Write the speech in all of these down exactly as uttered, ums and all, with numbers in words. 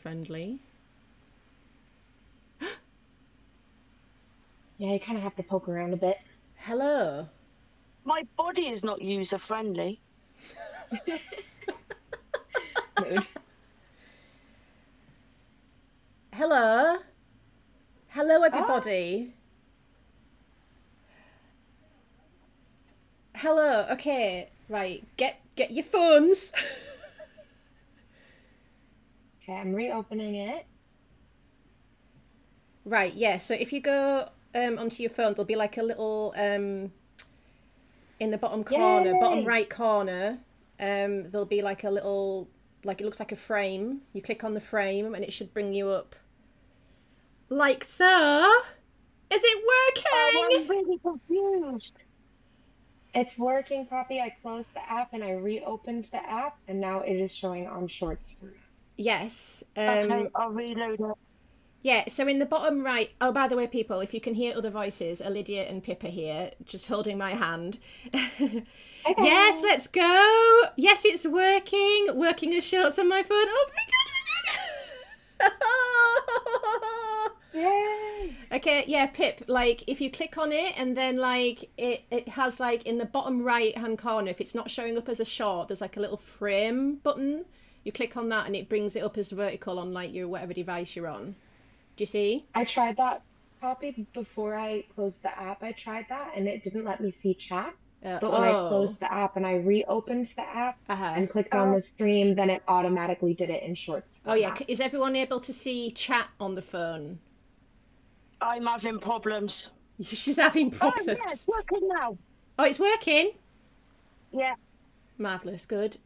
friendly. Yeah, you kind of have to poke around a bit. Hello. My body is not user friendly. Mood. Hello. Hello, everybody. Oh. Hello. Okay. Right. Get get your phones. Okay, I'm reopening it. Right. Yeah. So if you go um, onto your phone, there'll be like a little um, in the bottom corner, Yay. bottom right corner. Um, there'll be like a little, like it looks like a frame. You click on the frame, and it should bring you up. Like so? Is it working? Oh, I'm really confused. It's working, Poppy. I closed the app and I reopened the app, and now it is showing on short screen. Yes. Um, okay, I'll reload it. Yeah, so in the bottom right... Oh, by the way, people, if you can hear other voices, Lydia and Pippa here, just holding my hand. Okay. Yes, let's go. Yes, it's working. Working as shorts on my phone. Oh, my God, I did it. Yay. Okay, yeah, Pip, like, if you click on it and then, like, it, it has, like, in the bottom right-hand corner, if it's not showing up as a short, there's, like, a little frame button. You click on that and it brings it up as vertical on, like, your whatever device you're on. Do you see? I tried that, Poppy, before I closed the app. I tried that and it didn't let me see chat. Uh, but when oh. I closed the app and I reopened the app uh-huh. and clicked on the stream, then it automatically did it in shorts. Oh, yeah. App. Is everyone able to see chat on the phone? I'm having problems. She's having problems. Oh, yeah, it's working now. Oh, it's working? Yeah. Marvellous. Good.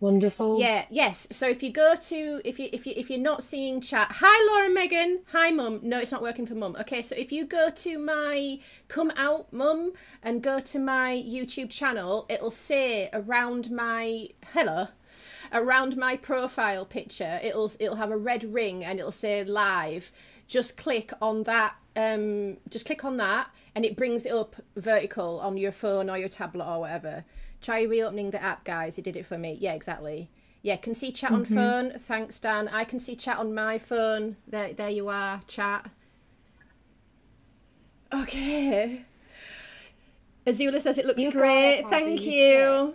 Wonderful. Yeah. Yes. So if you go to, if you if you if you're not seeing chat, hi Laura, Megan, hi Mum. No, it's not working for Mum. Okay. So if you go to my come out Mum and go to my YouTube channel, it'll say around my hello, around my profile picture, it'll it'll have a red ring and it'll say live. Just click on that. Um. Just click on that, and it brings it up vertical on your phone or your tablet or whatever. Try reopening the app, guys. It did it for me. Yeah, exactly. Yeah, can see chat on mm-hmm. phone. Thanks, Dan. I can see chat on my phone. There, there you are, chat. Okay. Azula says it looks you great. It, Thank you. You.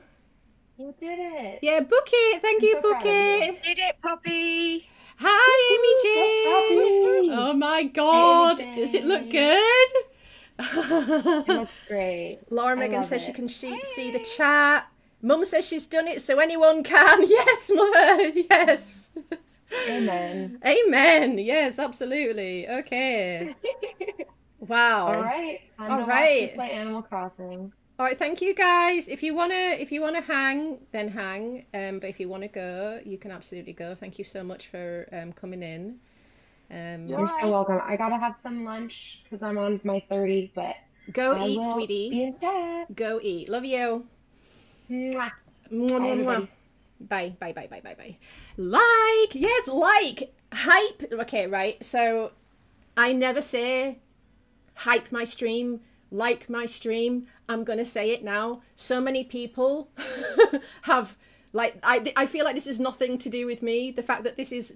you did it. Yeah, book it. Thank I'm you, so book it. You did it, Poppy. Hi, Amy Jane. Oh my God. Amy Does it look good? It looks great. Laura Megan says it. she can see, see the chat. Mum says she's done it, so anyone can. Yes, Mother. Yes. Amen. Amen. Yes, absolutely. Okay. Wow. All right. I'm All right. Play Animal Crossing. All right. Thank you, guys. If you wanna, if you wanna hang, then hang. Um, but if you wanna go, you can absolutely go. Thank you so much for um coming in. Um, You're right. so welcome. I gotta have some lunch because I'm on my thirty, but go I eat, sweetie. Be in chat. Go eat. Love you. Mwah. Mwah, mwah. Bye, bye, bye, bye, bye, bye. Like, yes, like hype. Okay, right. So I never say hype my stream, like my stream. I'm gonna say it now. So many people have like I. I feel like this is nothing to do with me. The fact that this is.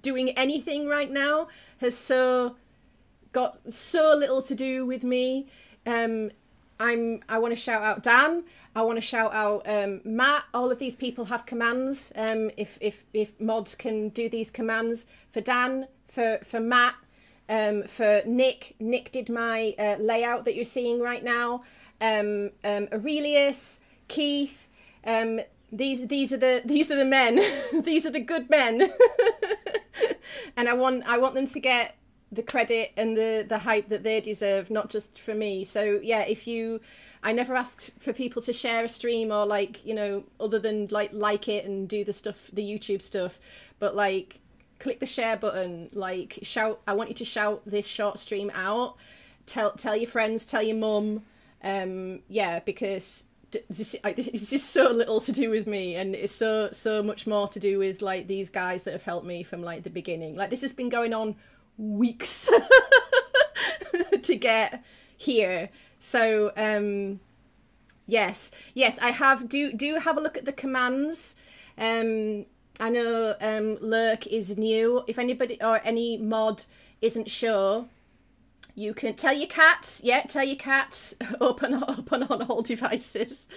Doing anything right now has so got so little to do with me. Um, I'm I want to shout out Dan. I want to shout out um, Matt. All of these people have commands. Um, if if if mods can do these commands for Dan, for for Matt, um, for Nick. Nick did my uh, layout that you're seeing right now. Um, um, Aurelius, Keith. Um, these these are the these are the men. These are the good men. And I want I want them to get the credit and the the hype that they deserve, not just for me. So yeah, if you, I never ask for people to share a stream or like you know other than like like it and do the stuff, the YouTube stuff, but like click the share button, like shout. I want you to shout this short stream out. Tell tell your friends, tell your mum. Um, yeah, because. It's just so little to do with me, and it's so so much more to do with like these guys that have helped me from like the beginning. Like this has been going on weeks to get here. So um, yes, yes, I have do do have a look at the commands. Um, I know um, Lurk is new. If anybody or any mod isn't sure, you can tell your cats. Yeah, tell your cats. Open, open on all devices.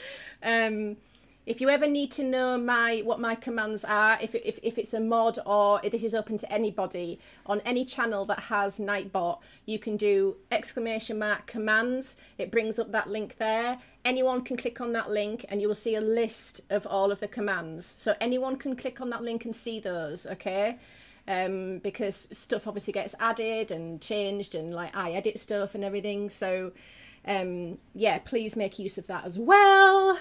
Um, if you ever need to know my what my commands are, if, if, if it's a mod or if this is open to anybody, on any channel that has Nightbot, you can do exclamation mark commands. It brings up that link there. Anyone can click on that link and you will see a list of all of the commands. So anyone can click on that link and see those, okay? Um, because stuff obviously gets added and changed and like I edit stuff and everything. So um, yeah, please make use of that as well.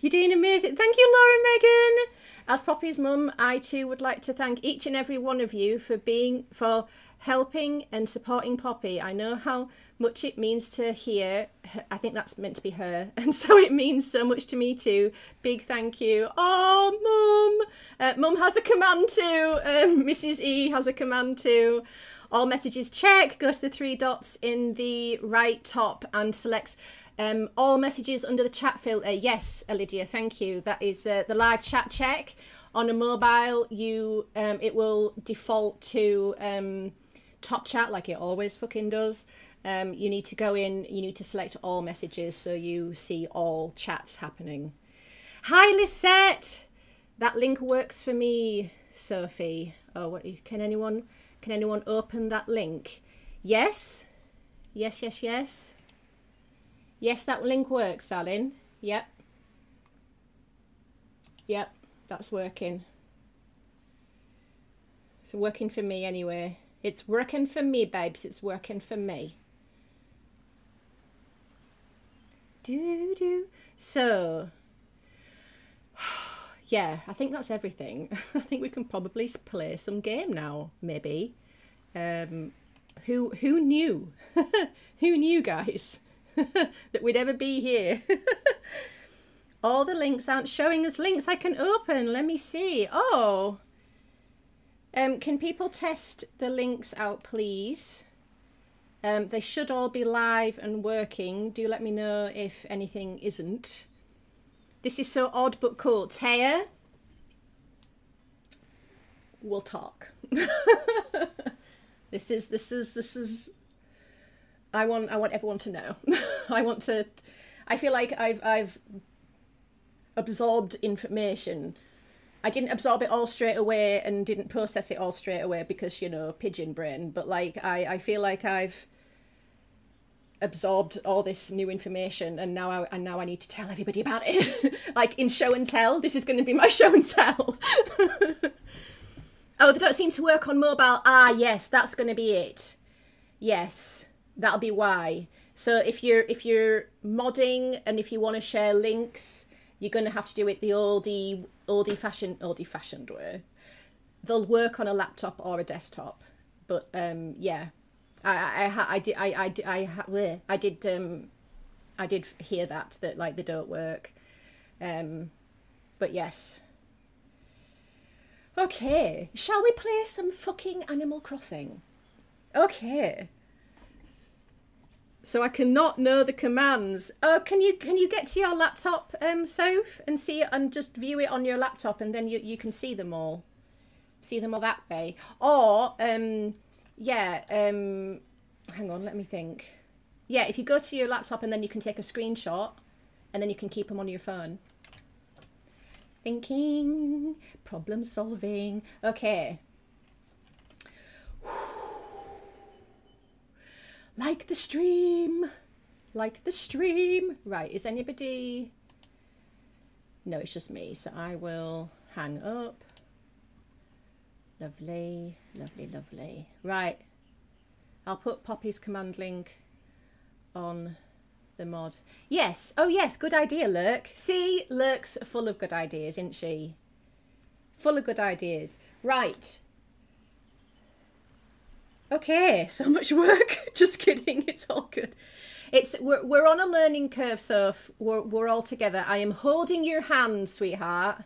You're doing amazing. Thank you, Laura Megan. As Poppy's mum, I too would like to thank each and every one of you for being, for helping and supporting Poppy. I know how much it means to hear. I think that's meant to be her. And so it means so much to me too. Big thank you. Oh, mum. Uh, mum has a command too. Um, Missus E has a command too. All messages check. Go to the three dots in the right top and select... Um, all messages under the chat filter. Yes, Lydia, thank you. That is uh, the live chat check. On a mobile, you um, it will default to um, top chat like it always fucking does. Um, you need to go in, you need to select all messages so you see all chats happening. Hi, Lisette. That link works for me, Sophie. Oh, what? Can anyone, can anyone open that link? Yes. Yes, yes, yes. Yes, that link works, Alan. Yep. Yep, that's working. It's working for me anyway. It's working for me, babes. It's working for me. Do do. So, yeah, I think that's everything. I think we can probably play some game now, maybe. Um, who who knew? Who knew, guys? That we'd ever be here. All the links aren't showing us links I can open. Let me see. Oh, um, can people test the links out, please? Um, they should all be live and working. Do let me know if anything isn't. This is so odd but cool. Taya, we'll talk. This is this is this is. I want I want everyone to know. I want to I feel like I've I've absorbed information. I didn't absorb it all straight away and didn't process it all straight away because, you know, pigeon brain, but like I, I feel like I've absorbed all this new information and now I and now I need to tell everybody about it. Like in show and tell. This is gonna be my show and tell. Oh, they don't seem to work on mobile. Ah yes, that's gonna be it. Yes. That'll be why. So if you're if you're modding and if you want to share links, you're gonna have to do it the oldie oldie fashioned oldie fashioned way. They'll work on a laptop or a desktop, but um, yeah, I I I did I I did I, I, I did um, I did hear that that like they don't work, um, but yes. Okay, shall we play some fucking Animal Crossing? Okay. So I cannot know the commands. Oh, can you can you get to your laptop, um, Soph, and see it and just view it on your laptop, and then you you can see them all, see them all that way. Or um, yeah, um, hang on, let me think. Yeah, if you go to your laptop and then you can take a screenshot, and then you can keep them on your phone. Thinking, problem solving. Okay. Like the stream, like the stream. Right, is anybody? No, it's just me, so I will hang up. Lovely, lovely, lovely. Right, I'll put Poppy's command link on the mod. Yes, oh yes, good idea, Lurk. See, Lurk's full of good ideas, isn't she? Full of good ideas. Right. Okay, so much work. Just kidding, it's all good. It's we're we're on a learning curve, so we're we're all together. I am holding your hand, sweetheart.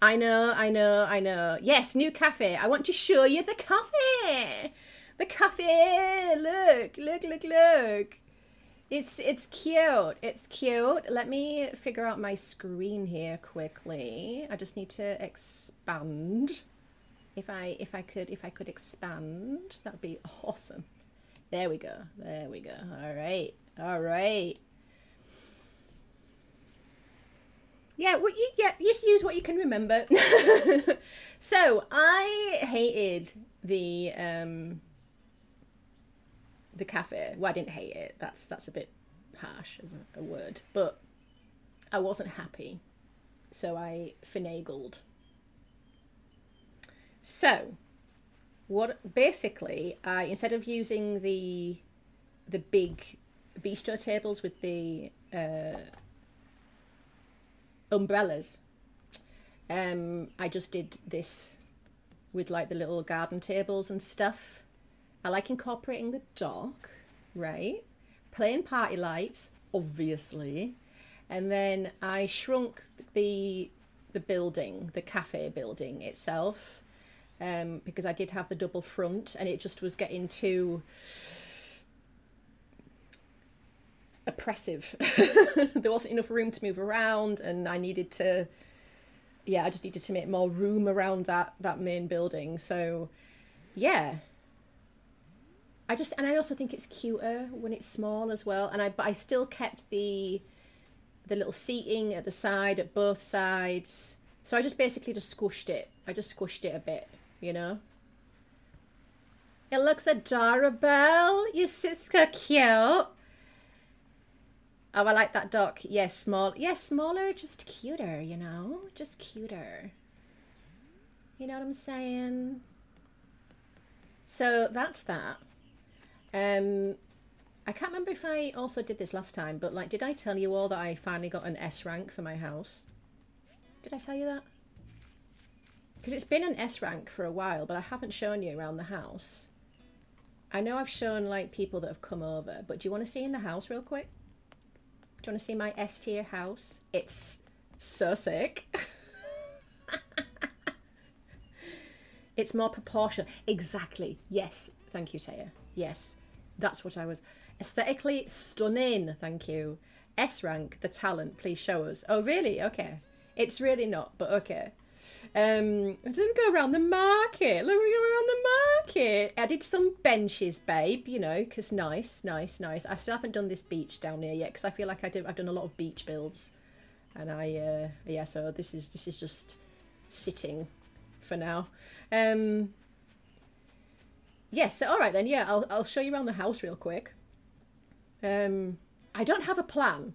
I know, I know, I know. Yes, new cafe. I want to show you the cafe. The cafe. Look, look, look, look. It's it's cute. It's cute. Let me figure out my screen here quickly. I just need to expand. If I if I could if I could expand, that'd be awesome. There we go. There we go. All right. All right. Yeah, well, you, yeah, you just use what you can remember. So I hated the um, the cafe. Well, I didn't hate it. That's that's a bit harsh of a, a word, but I wasn't happy, so I finagled. So what basically, I instead of using the the big bistro tables with the uh, umbrellas, um I just did this with like the little garden tables and stuff. I like incorporating the dock, right? Plain party lights, obviously, and then I shrunk the the building, the cafe building itself, um because I did have the double front and it just was getting too oppressive. There wasn't enough room to move around, and I needed to, yeah, I just needed to make more room around that that main building. So yeah, I just, and I also think it's cuter when it's small as well. And I but I still kept the the little seating at the side, at both sides. So I just basically just squished it. I just squished it a bit, you know. It looks adorable. Your sister cute. Oh, I like that dock. Yes, small. Yes, smaller, just cuter, you know? Just cuter. You know what I'm saying? So that's that. Um, I can't remember if I also did this last time, but like, did I tell you all that I finally got an S rank for my house? Did I tell you that? Because it's been an S rank for a while, but I haven't shown you around the house. I know I've shown like people that have come over, but do you want to see in the house real quick? Do you want to see my S tier house? It's so sick. It's more proportional. Exactly. Yes. Thank you, Taya. Yes. That's what I was. Aesthetically stunning. Thank you. S rank, the talent. Please show us. Oh, really? Okay. It's really not, but okay. Um, I didn't go around the market. Look, we go around the market. I did some benches, babe, you know, because nice, nice, nice. I still haven't done this beach down here yet because I feel like I do, I've done a lot of beach builds. And I, uh, yeah, so this is this is just sitting for now. Um, yes, yeah, so all right then, yeah, I'll, I'll show you around the house real quick. Um, I don't have a plan,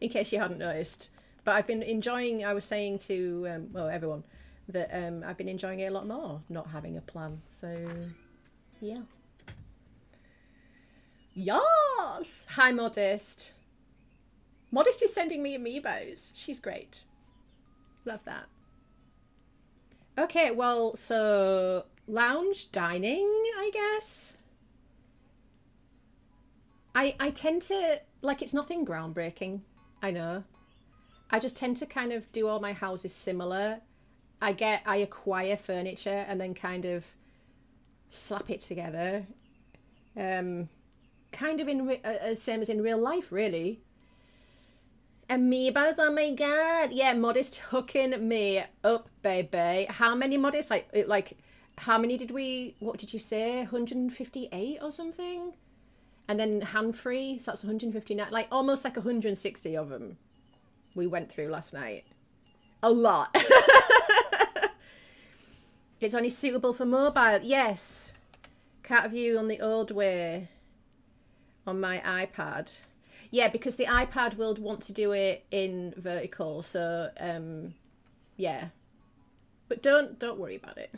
in case you hadn't noticed. But I've been enjoying, I was saying to, um, well, everyone, that um, I've been enjoying it a lot more, not having a plan. So, yeah. Yes! Hi, Modest. Modest is sending me amiibos. She's great. Love that. Okay, well, so lounge, dining, I guess. I, I tend to, like, it's nothing groundbreaking. I know. I just tend to kind of do all my houses similar. I get, I acquire furniture and then kind of slap it together. Um, kind of in re uh, same as in real life, really. Amiibos, oh my God. Yeah, Modest hooking me up, baby. How many Modest, like, like, how many did we, what did you say? one hundred fifty-eight or something? And then hand free, so that's one hundred fifty-nine, like almost like one hundred sixty of them. We went through last night. A lot. It's only suitable for mobile. Yes. Cat view on the old way on my iPad. Yeah, because the iPad will want to do it in vertical. So, um, yeah. But don't, don't worry about it.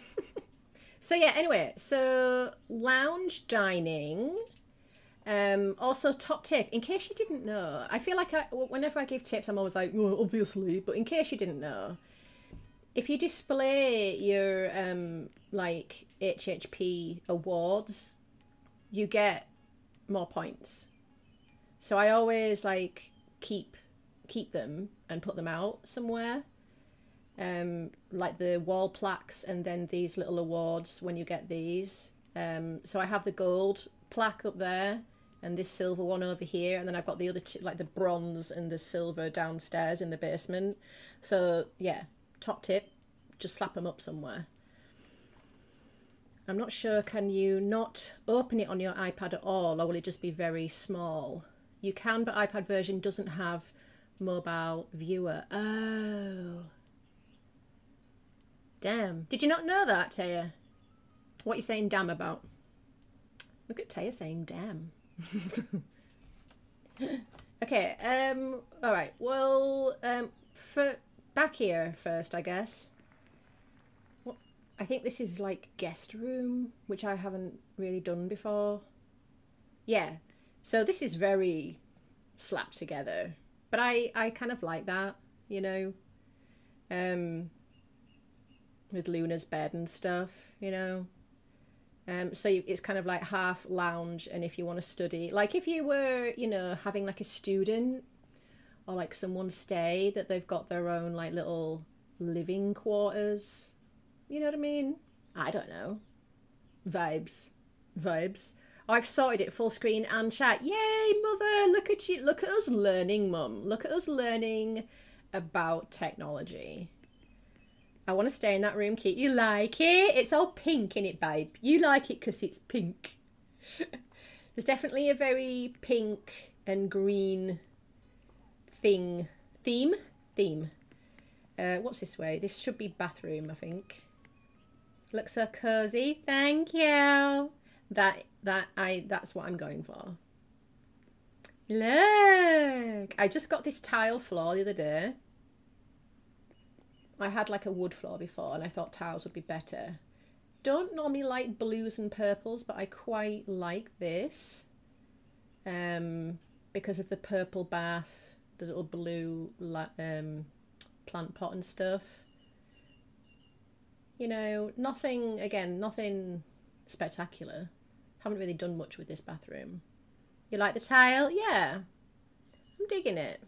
So, yeah, anyway. So, lounge dining. Um, also top tip, in case you didn't know, I feel like I, whenever I give tips, I'm always like, well, obviously, but in case you didn't know, if you display your, um, like H H P awards, you get more points. So I always like keep, keep them and put them out somewhere. Um, like the wall plaques and then these little awards when you get these. Um, so I have the gold plaque up there. and this silver one over here, and then I've got the other two, like the bronze and the silver downstairs in the basement. So yeah, top tip, just slap them up somewhere. I'm not sure, can you not open it on your iPad at all, or will it just be very small? You can, but iPad version doesn't have mobile viewer. Oh. Damn. Did you not know that, Taya? What are you saying damn about? Look at Taya saying damn. Okay, um, all right. Well, um, for back here first, I guess. What? I think this is like guest room, which I haven't really done before. Yeah, so this is very slapped together, but I, I kind of like that, you know. Um... with Luna's bed and stuff, you know. Um, so it's kind of like half lounge, and if you want to study, like if you were, you know, having like a student or like someone stay that they've got their own like little living quarters, you know what I mean? I don't know. Vibes. Vibes. Oh, I've sorted it full screen and chat. Yay, mother! Look at you. Look at us learning, mum. Look at us learning about technology. I want to stay in that room, Kate. You like it? It's all pink, innit, babe? You like it because it's pink. There's definitely a very pink and green thing. Theme? Theme. Uh, what's this way? This should be bathroom, I think. Looks so cosy. Thank you. That, that, I, that's what I'm going for. Look! I just got this tile floor the other day. I had like a wood floor before and I thought tiles would be better. Don't normally like blues and purples, but I quite like this um, because of the purple bath, the little blue um, plant pot and stuff. You know, nothing, again, nothing spectacular. Haven't really done much with this bathroom. You like the tile? Yeah, I'm digging it.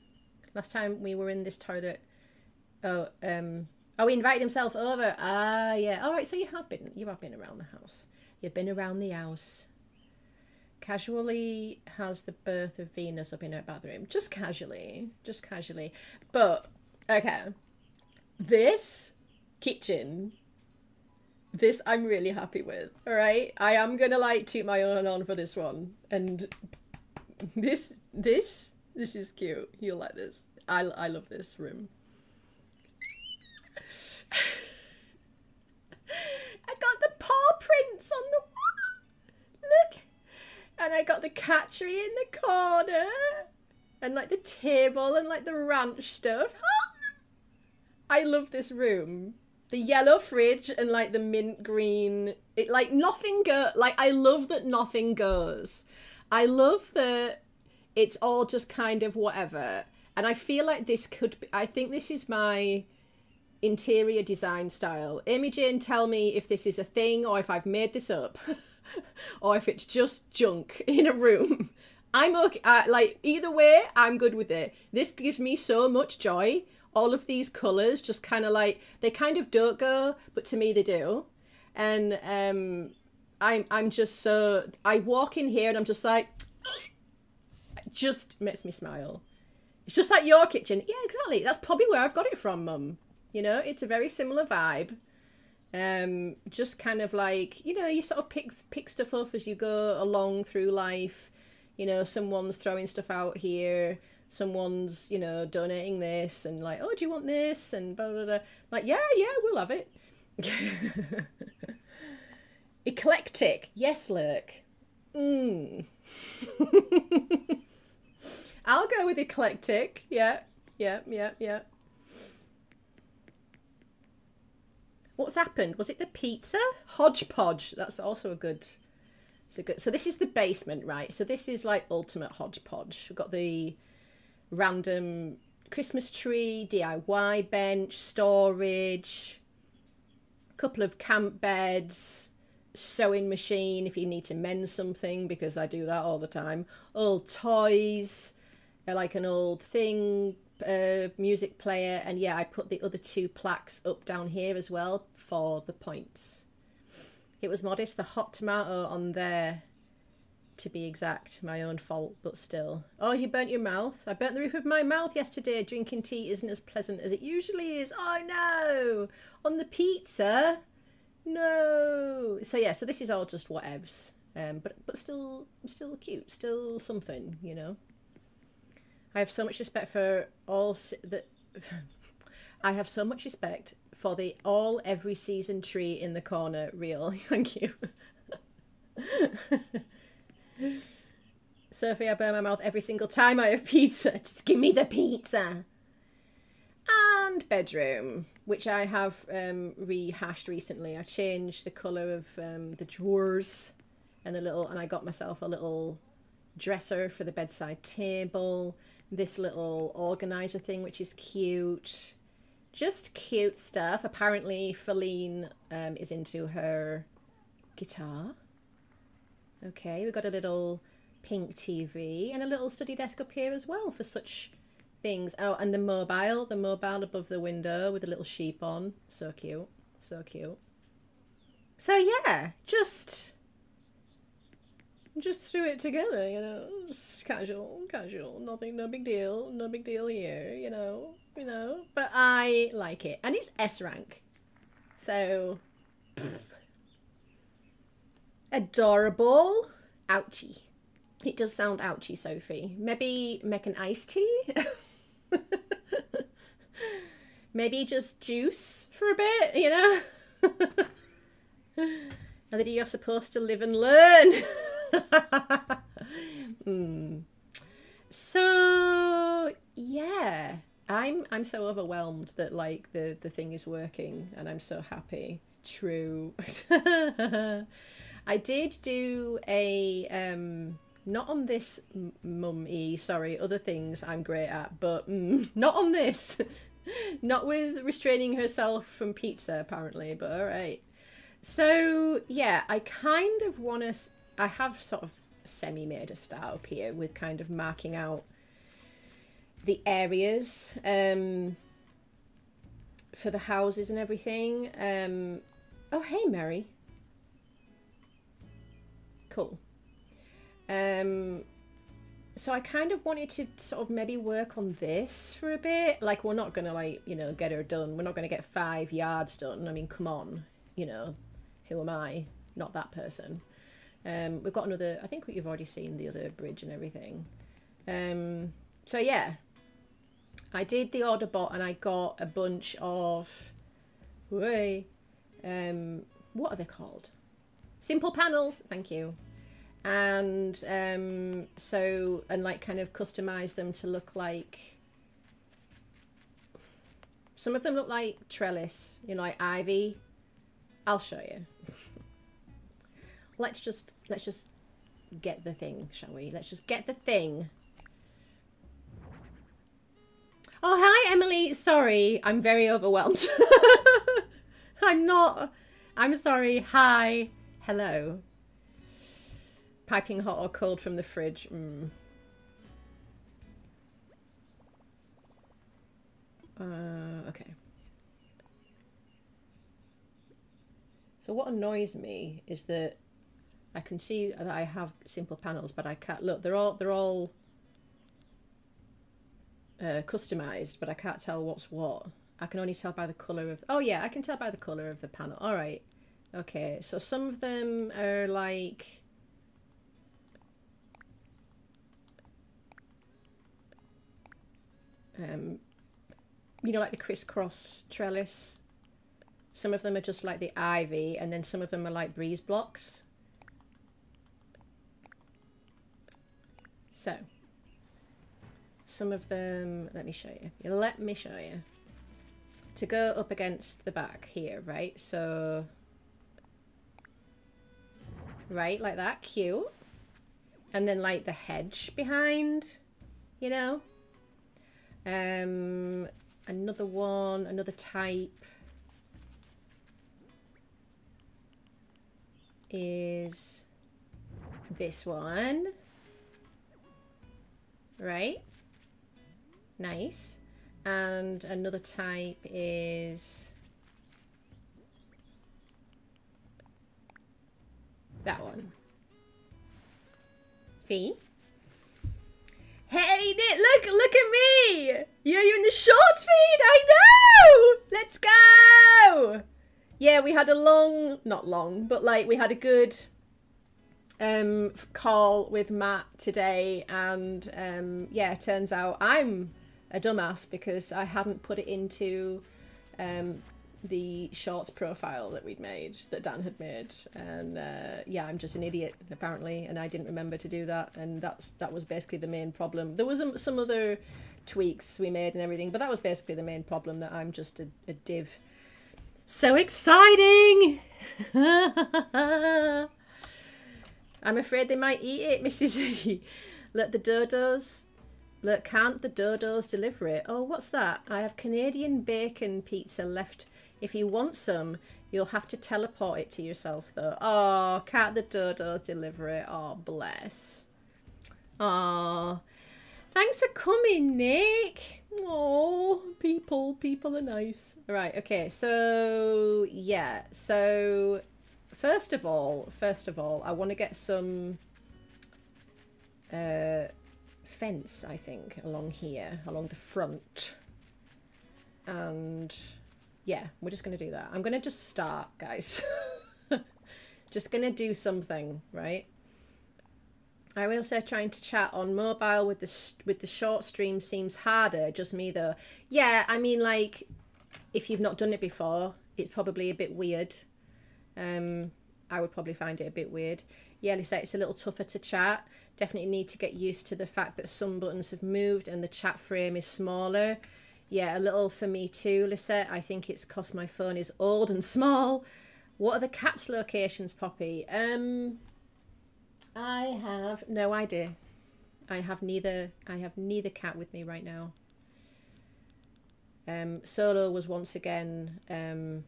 Last time we were in this toilet, Oh, um, oh, he invited himself over. Ah, yeah. All right, so you have been, you have been around the house. You've been around the house. Casually has the birth of Venus up in her bathroom. Just casually, just casually. But, okay, this kitchen, this I'm really happy with, all right? I am going to, like, toot my own and on for this one. And this, this, this is cute. You'll like this. I, I love this room. I got the paw prints on the wall. Look. And I got the cat tree in the corner. And like the table and like the ranch stuff. I love this room. The yellow fridge and like the mint green. It like nothing go like I love that nothing goes. I love that it's all just kind of whatever. And I feel like this could be, I think this is my interior design style. Amy Jane, tell me if this is a thing or if I've made this up or if it's just junk in a room. I'm okay, I, like either way I'm good with it. This gives me so much joy. All of these colors just kind of like, they kind of don't go, but to me they do. And um, I'm, I'm just so, I walk in here and I'm just like, it just makes me smile. It's just like your kitchen. Yeah, exactly. That's probably where I've got it from, mum. You know, it's a very similar vibe. Um, just kind of like, you know, you sort of pick, pick stuff up as you go along through life. You know, someone's throwing stuff out here. Someone's, you know, donating this and like, oh, do you want this? And blah, blah, blah. Like, yeah, yeah, we'll have it. Eclectic. Yes, look. Mm. I'll go with eclectic. Yeah, yeah, yeah, yeah. What's happened? Was it the pizza? Hodgepodge. That's also a good, it's a good. So this is the basement, right? So this is like ultimate hodgepodge. We've got the random Christmas tree, D I Y bench, storage, a couple of camp beds, sewing machine if you need to mend something, because I do that all the time. Old toys, like an old thing. Uh, music player, and yeah, I put the other two plaques up down here as well for the points. It was modest. The hot tomato on there to be exact. My own fault, but still. Oh, you burnt your mouth? I burnt the roof of my mouth yesterday. Drinking tea isn't as pleasant as it usually is. Oh no! On the pizza? No! So yeah, so this is all just whatevs. Um, but, but still, still cute. Still something, you know? I have so much respect for all... Si the I have so much respect for the all every season tree in the corner reel. Thank you. Sophie, I burn my mouth every single time I have pizza. Just give me the pizza. And bedroom, which I have um, rehashed recently. I changed the colour of um, the drawers and the little, and I got myself a little dresser for the bedside table. This little organiser thing, which is cute. Just cute stuff. Apparently, Feline um, is into her guitar. Okay, we've got a little pink T V and a little study desk up here as well for such things. Oh, and the mobile, the mobile above the window with a little sheep on. So cute, so cute. So yeah, just, just threw it together, you know, just casual, casual, nothing, no big deal, no big deal here, you know, you know, but I like it. And it's S rank, so... Adorable. Ouchie. It does sound ouchy, Sophie. Maybe make an iced tea? Maybe just juice for a bit, you know? Lady, you're supposed to live and learn. mm. So, yeah. I'm I'm so overwhelmed that like the, the thing is working and I'm so happy. True. I did do a, um, not on this, mummy, sorry, other things I'm great at, but mm, not on this. Not with restraining herself from pizza, apparently, but all right. So, yeah, I kind of want to, I have sort of semi-made a start up here with kind of marking out the areas um, for the houses and everything. Um, oh, hey, Mary. Cool. Um, so I kind of wanted to sort of maybe work on this for a bit. Like, we're not going to, like, you know, get her done. We're not going to get five yards done. I mean, come on. You know, who am I? Not that person. Um, we've got another... I think you've already seen the other bridge and everything. Um, so, yeah. I did the order bot and I got a bunch of... Wait, um, what are they called? Simple panels, thank you. And um, so, and like kind of customize them to look like, some of them look like trellis, you know, like ivy. I'll show you. Let's just, let's just get the thing, shall we? Let's just get the thing. Oh, hi, Emily. Sorry, I'm very overwhelmed. I'm not, I'm sorry, hi. Hello. Piping hot or cold from the fridge. Mm. Uh, okay. So what annoys me is that I can see that I have simple panels, but I can't look. They're all they're all uh, customized, but I can't tell what's what. I can only tell by the color of. Oh yeah, I can tell by the color of the panel. All right. Okay, so some of them are like, um, you know, like the crisscross trellis. Some of them are just like the ivy, and then some of them are like breeze blocks. So, some of them, let me show you. Let me show you. To go up against the back here, right? So... Right, like that, cute. And then like the hedge behind, you know. Um, another one, another type is this one. Right? Nice. And another type is... that one. See? Hey, Nick, look, look at me! Yeah, you're in the shorts feed, I know! Let's go! Yeah, we had a long, not long, but like we had a good um, call with Matt today. And um, yeah, it turns out I'm a dumbass because I hadn't put it into um, the shorts profile that we'd made, that Dan had made. And uh, yeah, I'm just an idiot apparently, and I didn't remember to do that. And that, that was basically the main problem. There was some other tweaks we made and everything, but that was basically the main problem, that I'm just a, a div. So exciting! I'm afraid they might eat it, Missus E. Let the dodos, let can't the dodos deliver it? Oh, what's that? I have Canadian bacon pizza left. If you want some, you'll have to teleport it to yourself though. Oh, can't the dodos deliver it? Oh, bless. Oh, thanks for coming, Nick. Oh, people, people are nice. Right, okay, so, yeah. So, first of all, first of all, I want to get some uh, fence, I think, along here, along the front. And, yeah, we're just going to do that. I'm going to just start, guys. Just going to do something, right? I will say trying to chat on mobile with the with the short stream seems harder. Just me though. Yeah, I mean, like, if you've not done it before, it's probably a bit weird. Um, I would probably find it a bit weird. Yeah, Lisa, it's a little tougher to chat. Definitely need to get used to the fact that some buttons have moved and the chat frame is smaller. Yeah, a little for me too, Lisa. I think it's because my phone is old and small. What are the cat's locations, Poppy? Um... I have no idea. I have neither. I have neither cat with me right now. Um, Solo was once again um,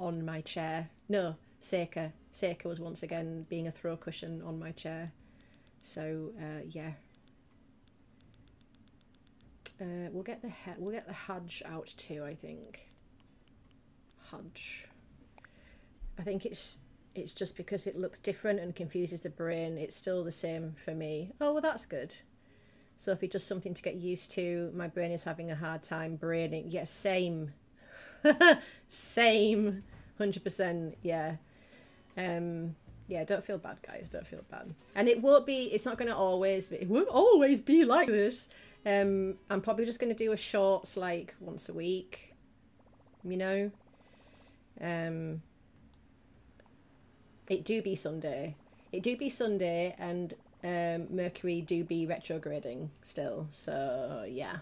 on my chair. No, Seika. Seika was once again being a throw cushion on my chair. So uh, yeah, uh, we'll get the he we'll get the Hudge out too. I think. Hudge. I think it's. It's just because it looks different and confuses the brain. It's still the same for me. Oh, well, that's good. Sophie, just something to get used to. My brain is having a hard time braining. Yes, yeah, same. Same. one hundred percent. Yeah. Um, yeah, don't feel bad, guys. Don't feel bad. And it won't be, it's not going to always be, it won't always be like this. Um, I'm probably just going to do a shorts like once a week, you know? Um... It do be Sunday. It do be Sunday, and um, Mercury do be retrograding still. So, yeah.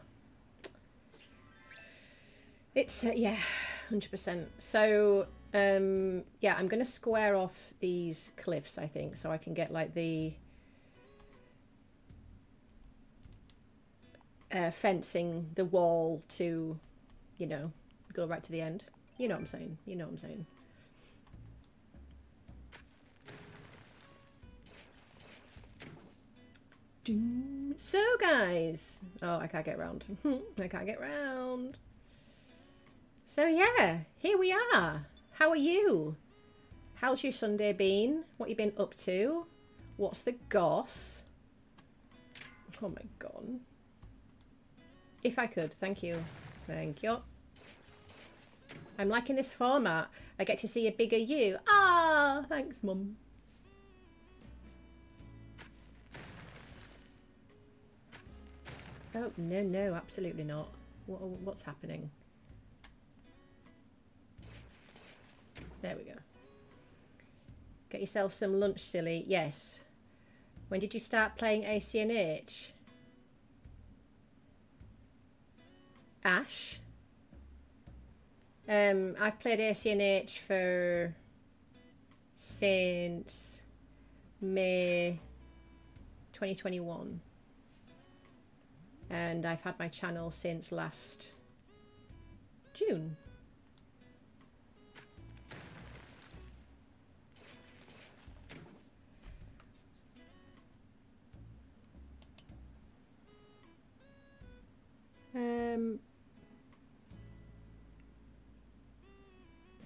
It's, uh, yeah, one hundred percent. So, um, yeah, I'm going to square off these cliffs, I think, so I can get, like, the uh, fencing, the wall to, you know, go right to the end. You know what I'm saying. You know what I'm saying. So guys, oh, I can't get round. I can't get round. So yeah, here we are. How are you? How's your Sunday been? What you been up to? What's the goss? Oh my god. If I could, thank you. Thank you. I'm liking this format. I get to see a bigger you. Ah, thanks, Mum. Oh, no, no, absolutely not. What, what's happening? There we go. Get yourself some lunch, silly. Yes. When did you start playing A C N H? Ash? Um, I've played A C N H for... since... May twenty twenty-one. And I've had my channel since last June. Um.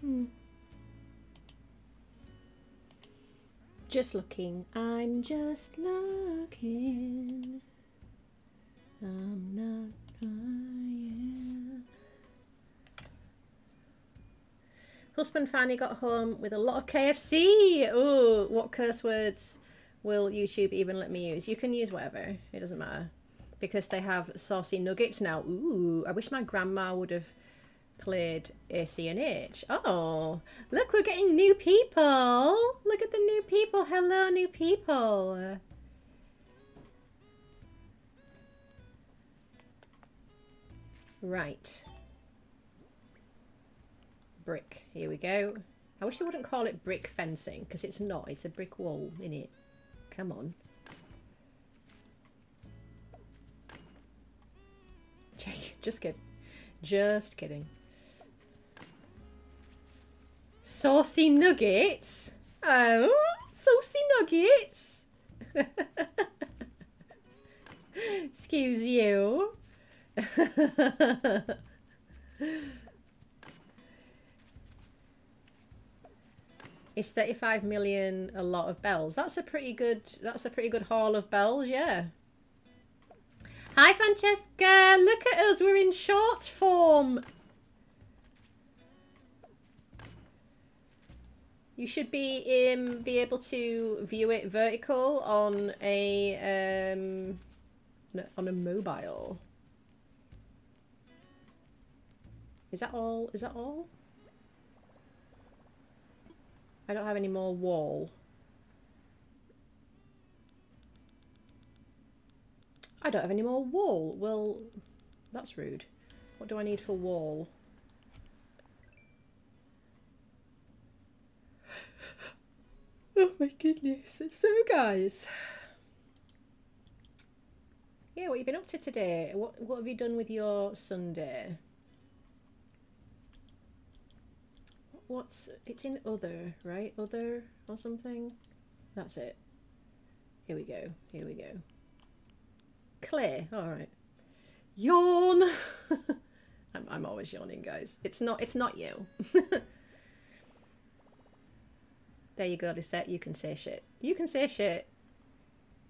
Hmm. Just looking. I'm just looking. I'm not crying. Husband finally got home with a lot of K F C. Ooh, what curse words will YouTube even let me use? You can use whatever. It doesn't matter. Because they have saucy nuggets now. Ooh, I wish my grandma would have played A C N H. Oh, look, we're getting new people. Look at the new people. Hello, new people. Right. Brick. Here we go. I wish they wouldn't call it brick fencing, because it's not. It's a brick wall, innit? Come on. Just kidding. Just kidding. Saucy nuggets? Oh, saucy nuggets? Excuse you. Is thirty-five million a lot of bells? That's a pretty good, that's a pretty good haul of bells, yeah. Hi Francesca, look at us, we're in short form. You should be um, be able to view it vertical on a um, on a mobile. Is that all? Is that all? I don't have any more wall. I don't have any more wall. Well, that's rude. What do I need for wall? Oh my goodness. So guys. Yeah, what have you been up to today? What, what have you done with your Sunday? What's... It's in other, right? Other or something? That's it. Here we go. Here we go. Clear. All right. Yawn. I'm, I'm always yawning, guys. It's not. It's not you. There you go, Lisette. You can say shit. You can say shit.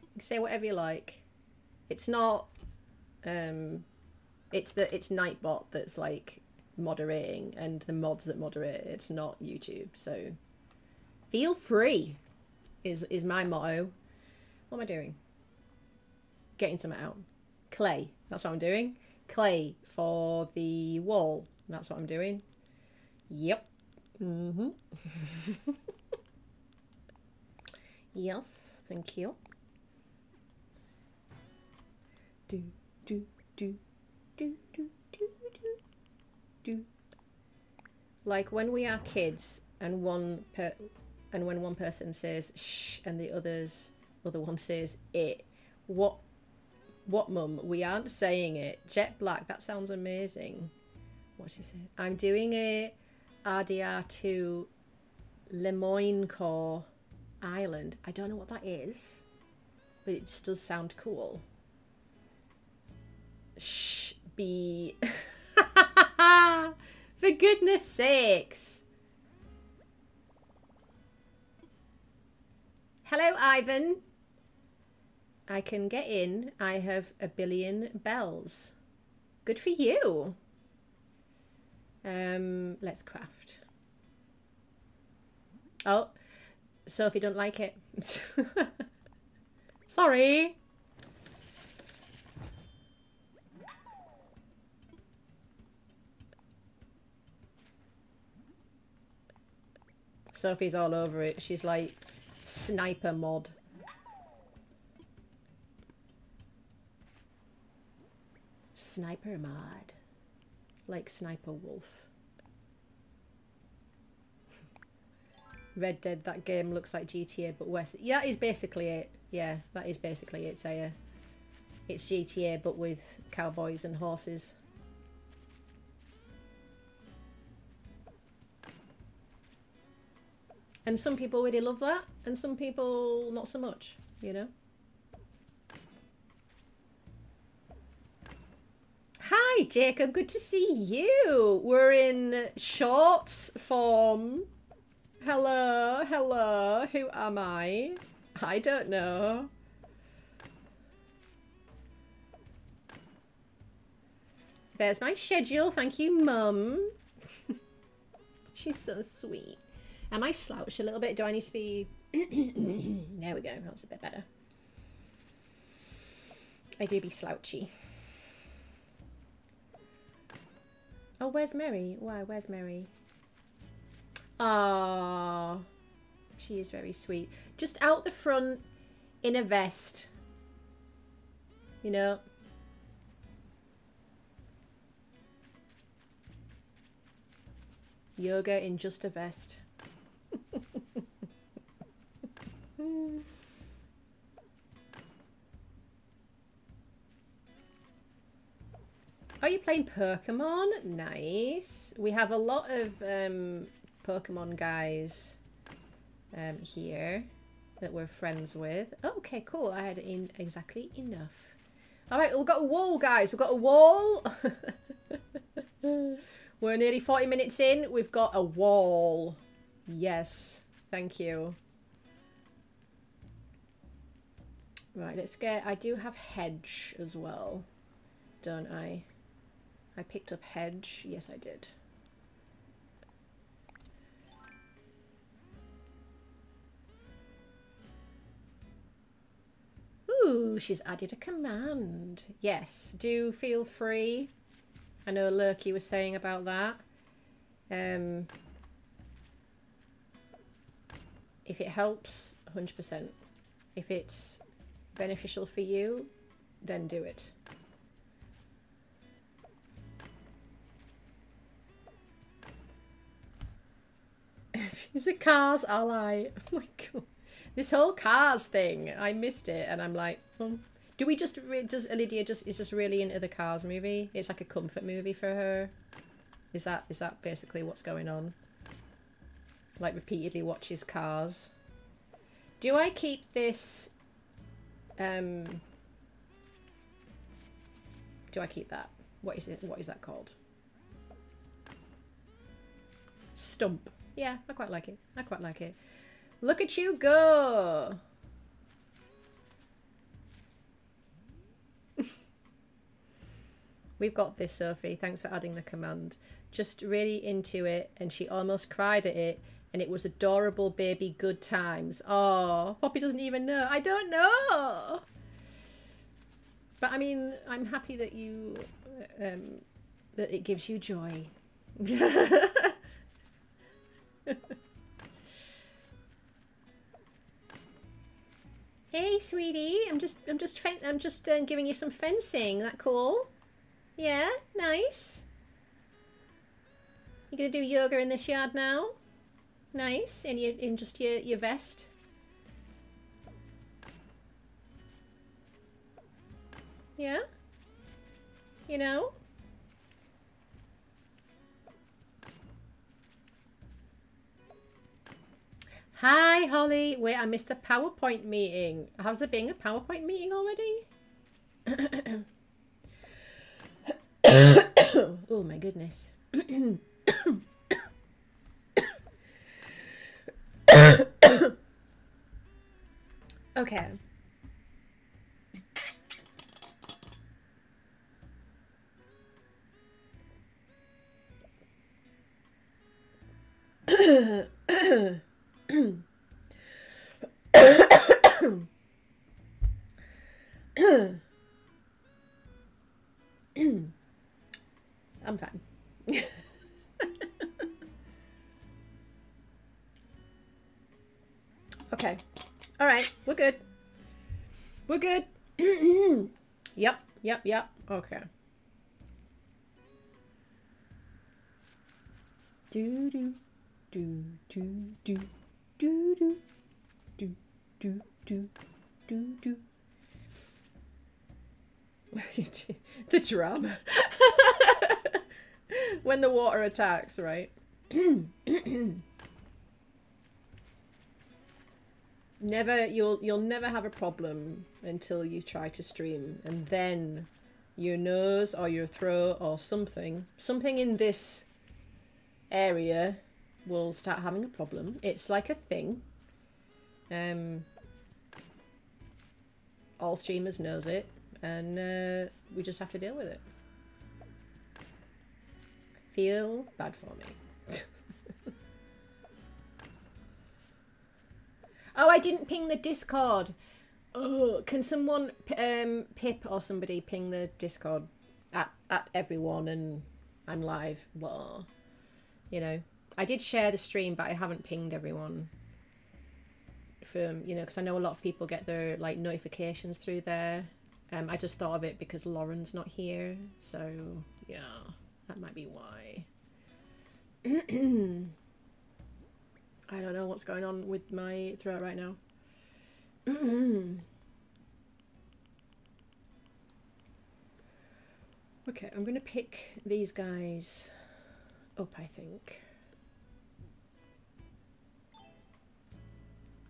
You can say whatever you like. It's not. Um, it's the. It's Nightbot that's like moderating, and the mods that moderate. It's not YouTube. So, feel free. Is is my motto. What am I doing? Getting something out. Clay. That's what I'm doing. Clay for the wall. That's what I'm doing. Yep. Mm-hmm. Yes. Thank you. Do, do, do, do, do, do, do, do. Like when we are kids and one per and when one person says shh and the others other one says it. What What mum? We aren't saying it. Jet black. That sounds amazing. What's she saying? I'm doing a R D R two Lemoyne core island. I don't know what that is, but it just does sound cool. Shh. Be. For goodness sakes. Hello, Ivan. I can get in. I have a billion bells. Good for you. Um, let's craft. Oh, Sophie don't like it. Sorry. Sophie's all over it. She's like sniper mod. Sniper mod. Like Sniper Wolf. Red Dead, that game looks like G T A but West. Yeah, that is basically it. Yeah, that is basically it. So, yeah. It's G T A but with cowboys and horses. And some people really love that and some people not so much, you know. Hi Jacob, good to see you. We're in shorts form. Hello, hello, who am I? I don't know. There's my schedule, thank you, Mum. She's so sweet. Am I slouched a little bit? Do I need to be... There we go, that's a bit better. I do be slouchy. Oh, where's Mary? Why, where's Mary? Ah, she is very sweet. Just out the front in a vest. You know? Yoga in just a vest. Are you playing Pokemon? Nice. We have a lot of um, Pokemon guys um, here that we're friends with. Oh, okay, cool. I had in exactly enough. All right, we've got a wall, guys. We've got a wall. We're nearly forty minutes in. We've got a wall. Yes. Thank you. Right, let's get... I do have hedge as well, don't I? I picked up hedge. Yes, I did. Ooh, she's added a command. Yes, do feel free. I know Lurky was saying about that. Um, if it helps, one hundred percent. If it's beneficial for you, then do it. It's a Cars ally. Oh my god. This whole Cars thing. I missed it and I'm like, um, do we just, does Lydia just, is just really into the Cars movie? It's like a comfort movie for her. Is that, is that basically what's going on? Like repeatedly watches Cars. Do I keep this, um, do I keep that? What is it? What is that called? Stump. Yeah, I quite like it. I quite like it. Look at you go! We've got this, Sophie. Thanks for adding the command. Just really into it, and she almost cried at it, and it was adorable, baby. Good times. Oh, Poppy doesn't even know. I don't know! But, I mean, I'm happy that you... Um, that it gives you joy. Hey, sweetie, I'm just, I'm just, I'm just um, giving you some fencing. That cool? Yeah, nice. You gonna do yoga in this yard now? Nice, in your, in just your, your vest. Yeah. You know. Hi, Holly. Wait, I missed the PowerPoint meeting. How's there being a PowerPoint meeting already? Oh, my goodness. Okay. I'm fine. Okay. All right. We're good. We're good. Yep. Yep. Yep. Okay. Do do do do do do do. Do, do, do, do, do. The drama. When the water attacks, right? Never, you'll, you'll never have a problem until you try to stream. And then your nose or your throat or something, something in this area will start having a problem. It's like a thing. Um, all streamers knows it, and uh, we just have to deal with it. Feel bad for me. Oh, I didn't ping the Discord. Oh, can someone, um, Pip or somebody, ping the Discord at, at everyone and I'm live. Blah. You know, I did share the stream, but I haven't pinged everyone. From, you know, because I know a lot of people get their, like, notifications through there. Um, I just thought of it because Lauren's not here. So, yeah, that might be why. I don't know what's going on with my throat right now. Okay, I'm gonna pick these guys up, I think.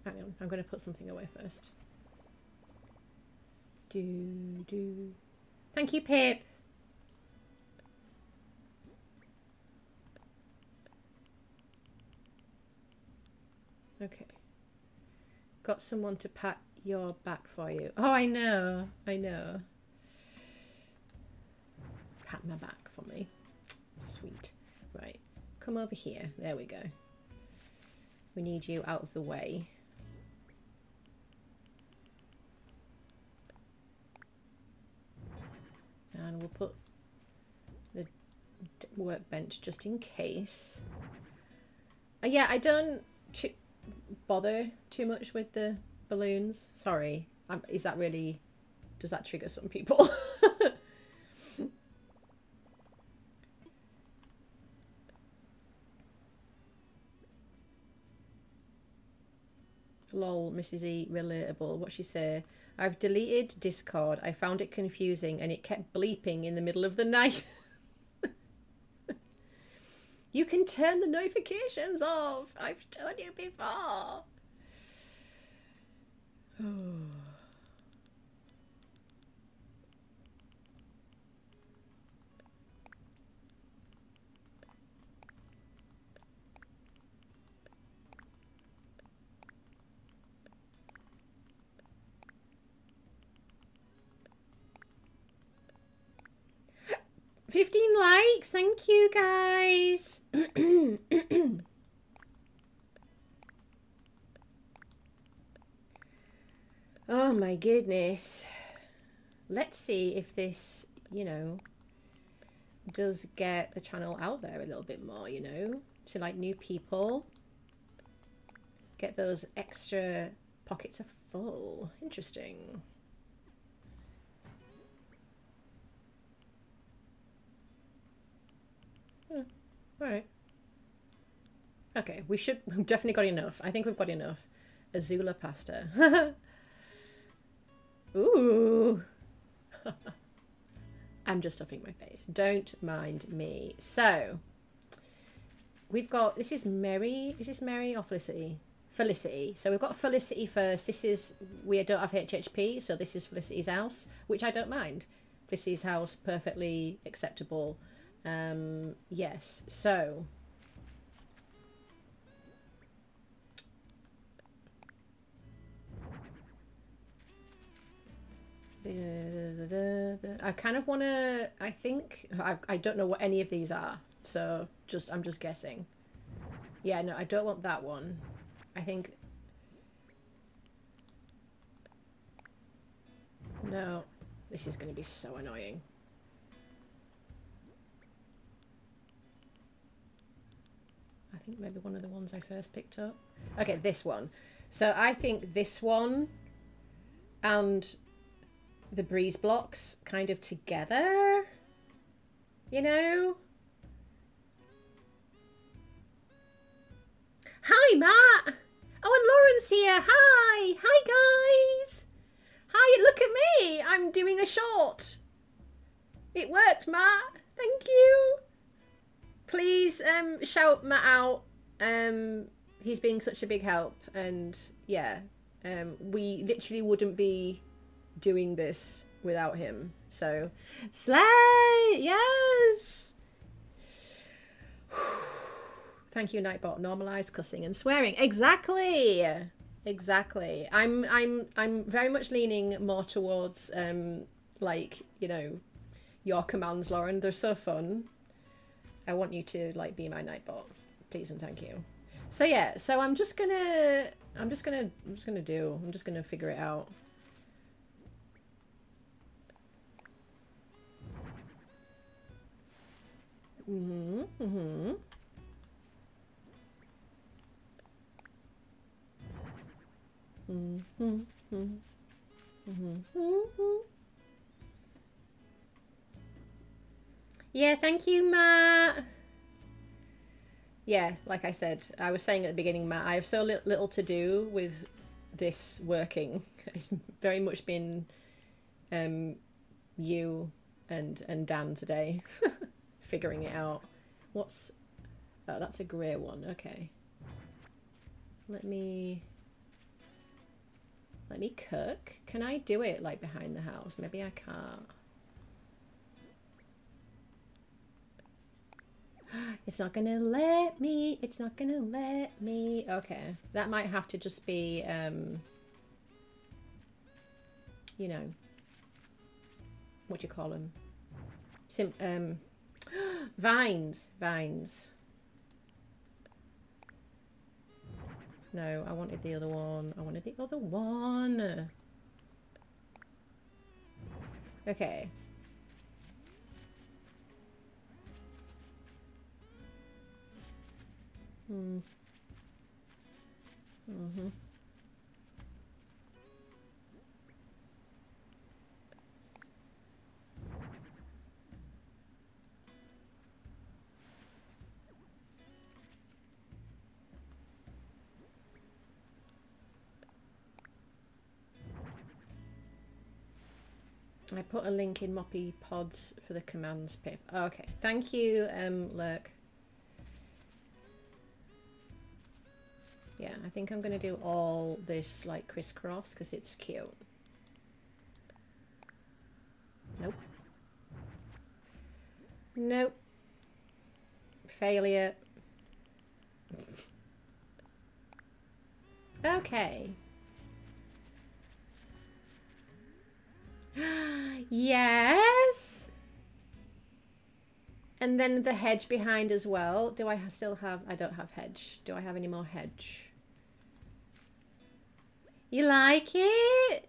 Hang on, I'm gonna put something away first. Do do. Thank you, Pip. Okay. Got someone to pat your back for you. Oh, I know, I know. Pat my back for me. Sweet. Right, come over here. There we go. We need you out of the way. And we'll put the workbench just in case. Uh, yeah, I don't... bother too much with the balloons. Sorry, um, is that really, does that trigger some people? Lol, Missus E, relatable. What she say? I've deleted Discord. I found it confusing and it kept bleeping in the middle of the night. You can turn the notifications off. I've told you before. fifteen likes, thank you guys. Oh my goodness. Let's see if this, you know, does get the channel out there a little bit more, you know, to like new people. Get those extra pockets of full. Interesting. All right. Okay, we should, we've definitely got enough. I think we've got enough. Azula pasta. Ooh. I'm just stuffing my face. Don't mind me. So, we've got, this is Mary, is this Mary or Felicity? Felicity. So we've got Felicity first. This is, we don't have H H P, so this is Felicity's house, which I don't mind. Felicity's house, perfectly acceptable. Um, yes, so I kind of want to, I think, I, I don't know what any of these are, so just, I'm just guessing. Yeah, no, I don't want that one. I think, no, this is going to be so annoying. I think maybe one of the ones I first picked up. Okay, this one. So I think this one and the breeze blocks kind of together, you know? Hi, Matt. Oh, and Lauren's here. Hi. Hi, guys. Hi, look at me. I'm doing a short. It worked, Matt. Thank you. Please um, shout Matt out. Um, he's being such a big help. And yeah, um, we literally wouldn't be doing this without him. So, slay! Yes! Thank you, Nightbot. Normalize cussing and swearing. Exactly. Exactly. I'm I'm I'm very much leaning more towards um like, you know, your commands, Lauren. They're so fun. I want you to like be my Nightbot. Please and thank you. So yeah, so I'm just gonna I'm just gonna I'm just gonna do I'm just gonna figure it out. Mm-hmm. Mm-hmm. Mm-hmm. Mm-hmm. Mm-hmm. Yeah, thank you, Matt. Yeah, like I said, I was saying at the beginning, Matt, I have so li little to do with this working. It's very much been um, you and and Dan today figuring it out. What's... Oh, that's a grey one. Okay. Let me... Let me cook. Can I do it, like, behind the house? Maybe I can't. It's not gonna let me. It's not gonna let me. Okay. That might have to just be, um, you know, what do you call them? Sim um, vines. Vines. No, I wanted the other one. I wanted the other one. Okay. Mm. Mm-hmm. I put a link in Moppy Pods for the commands paper. Okay, thank you, um, Lurk. Yeah, I think I'm going to do all this like crisscross because it's cute. Nope. Nope. Failure. Okay. Yes. And then the hedge behind as well. Do I still have... I don't have hedge. Do I have any more hedge? You like it?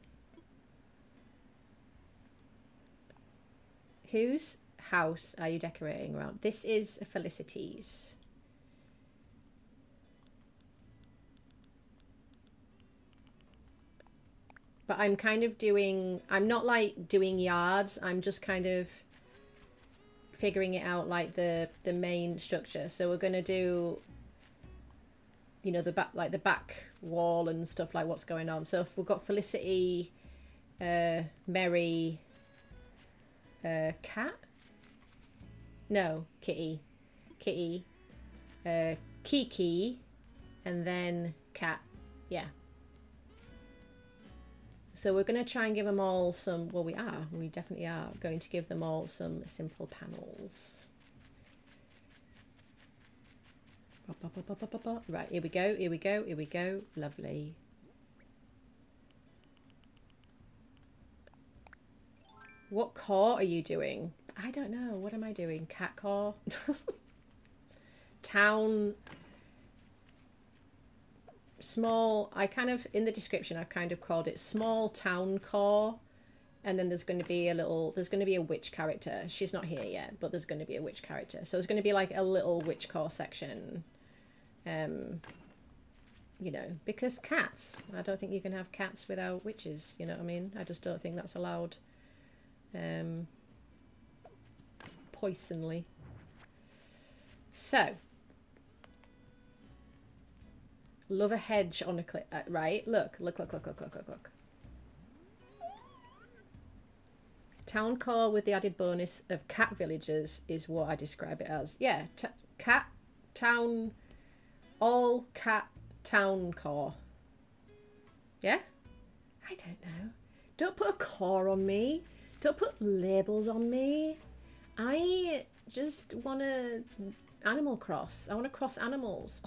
Whose house are you decorating around? This is Felicity's. But I'm kind of doing... I'm not like doing yards. I'm just kind of... figuring it out like the the main structure. So we're gonna do, you know, the back, like the back wall and stuff, like what's going on. So if we've got Felicity, uh Mary, uh Cat, no Kitty, Kitty, uh Kiki, and then Cat. Yeah, so we're going to try and give them all some, well we are, we definitely are going to give them all some simple panels. Right, here we go, here we go, here we go. Lovely. What core are you doing? I don't know, what am I doing? Cat core? Town... small, I kind of, in the description, I've kind of called it small town core. And then there's going to be a little, there's going to be a witch character. She's not here yet, but there's going to be a witch character. So there's going to be like a little witch core section. Um, you know, because cats, I don't think you can have cats without witches. You know what I mean? I just don't think that's allowed. Um, poisonly. So. Love a hedge on a cliff, uh, right? Look, look, look, look, look, look, look, look. Town core with the added bonus of cat villagers is what I describe it as. Yeah, t cat, town, all cat town core. Yeah? I don't know. Don't put a core on me. Don't put labels on me. I just want to... Animal Cross. I want to cross animals.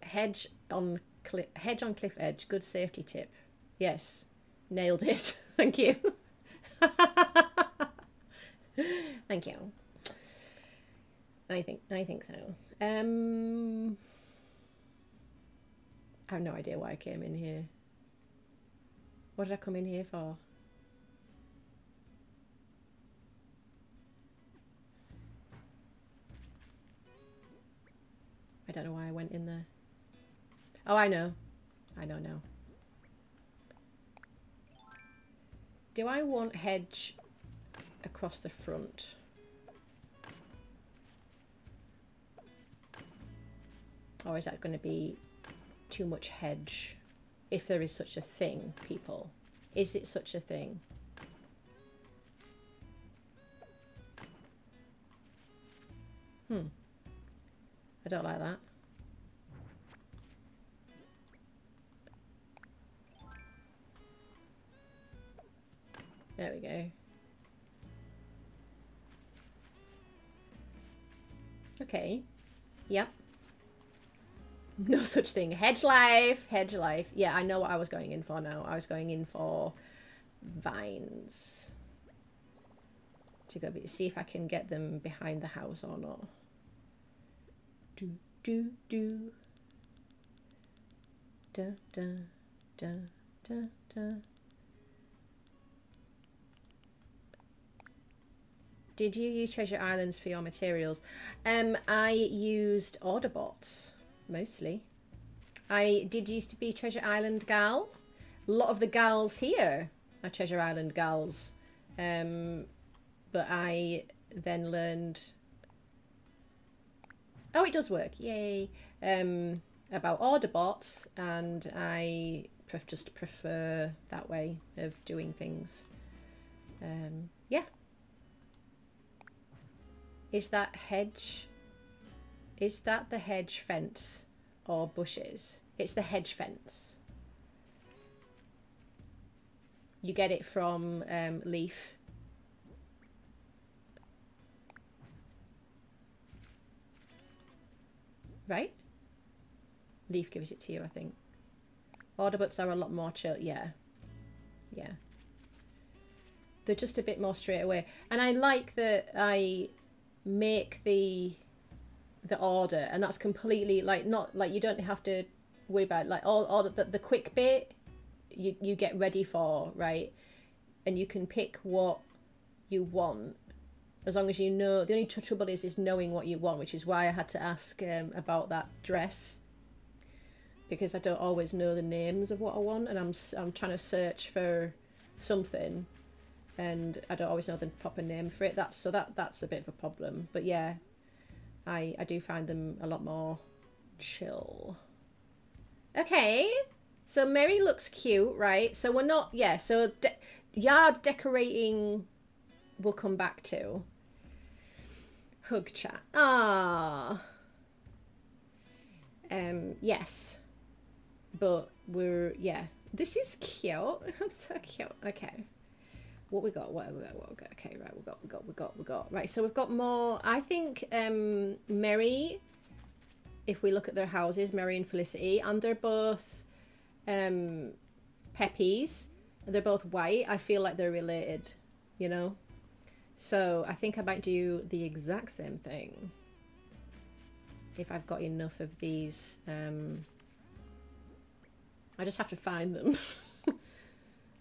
Hedge on cliff, hedge on cliff edge. Good safety tip. Yes, nailed it. Thank you. Thank you. I think I think so. Um, I have no idea why I came in here. What did I come in here for? I don't know why I went in there. Oh, I know. I know now. Do I want hedge across the front? Or is that going to be too much hedge? If there is such a thing, people. Is it such a thing? Hmm. I don't like that. There we go. Okay. Yep. No such thing. Hedge life! Hedge life. Yeah, I know what I was going in for now. I was going in for vines. To go see if I can get them behind the house or not. Do do do da da da da da. Did you use Treasure Islands for your materials? Um, I used Autobots mostly. I did used to be Treasure Island gal. A lot of the gals here are Treasure Island gals, um, but I then learned. Oh, it does work. Yay. Um, about Autobots, and I pref just prefer that way of doing things. Um, yeah. Is that hedge? Is that the hedge fence or bushes? It's the hedge fence. You get it from um, Leaf. Right? Leaf gives it to you, I think. Autobots are a lot more chill. Yeah. Yeah. They're just a bit more straight away. And I like that I make the the order, and that's completely like not like you don't have to worry about like all, all the, the quick bit you, you get ready for, right? And you can pick what you want. As long as you know, the only trouble is is knowing what you want, which is why I had to ask um, about that dress, because I don't always know the names of what I want, and I'm I'm trying to search for something, and I don't always know the proper name for it. That's so that that's a bit of a problem. But yeah, I I do find them a lot more chill. Okay, so Mary looks cute, right? So we're not yeah. So de yard decorating we'll come back to. Hug chat. Ah. Um, yes. But we're, yeah. This is cute. I'm so cute. Okay. What we got? What we got? What we got? Okay, right. We got, we got, we got, we got. Right, so we've got more. I think um, Merry, if we look at their houses, Merry and Felicity, and they're both um, Peppies. They're both white. I feel like they're related, you know? So I think I might do the exact same thing. If I've got enough of these, um, I just have to find them.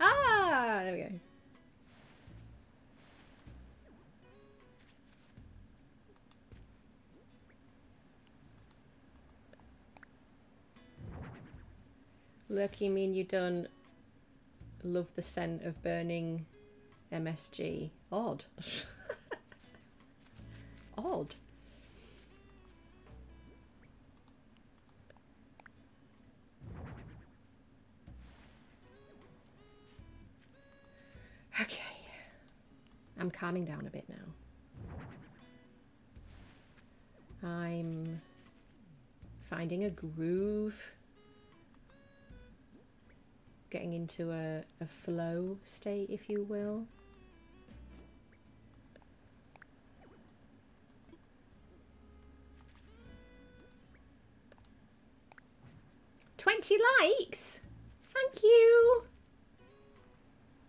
Ah, there we go. Look, you mean you don't love the scent of burning M S G. Odd. Odd. Okay. I'm calming down a bit now. I'm finding a groove. Getting into a, a flow state, if you will. twenty likes. Thank you.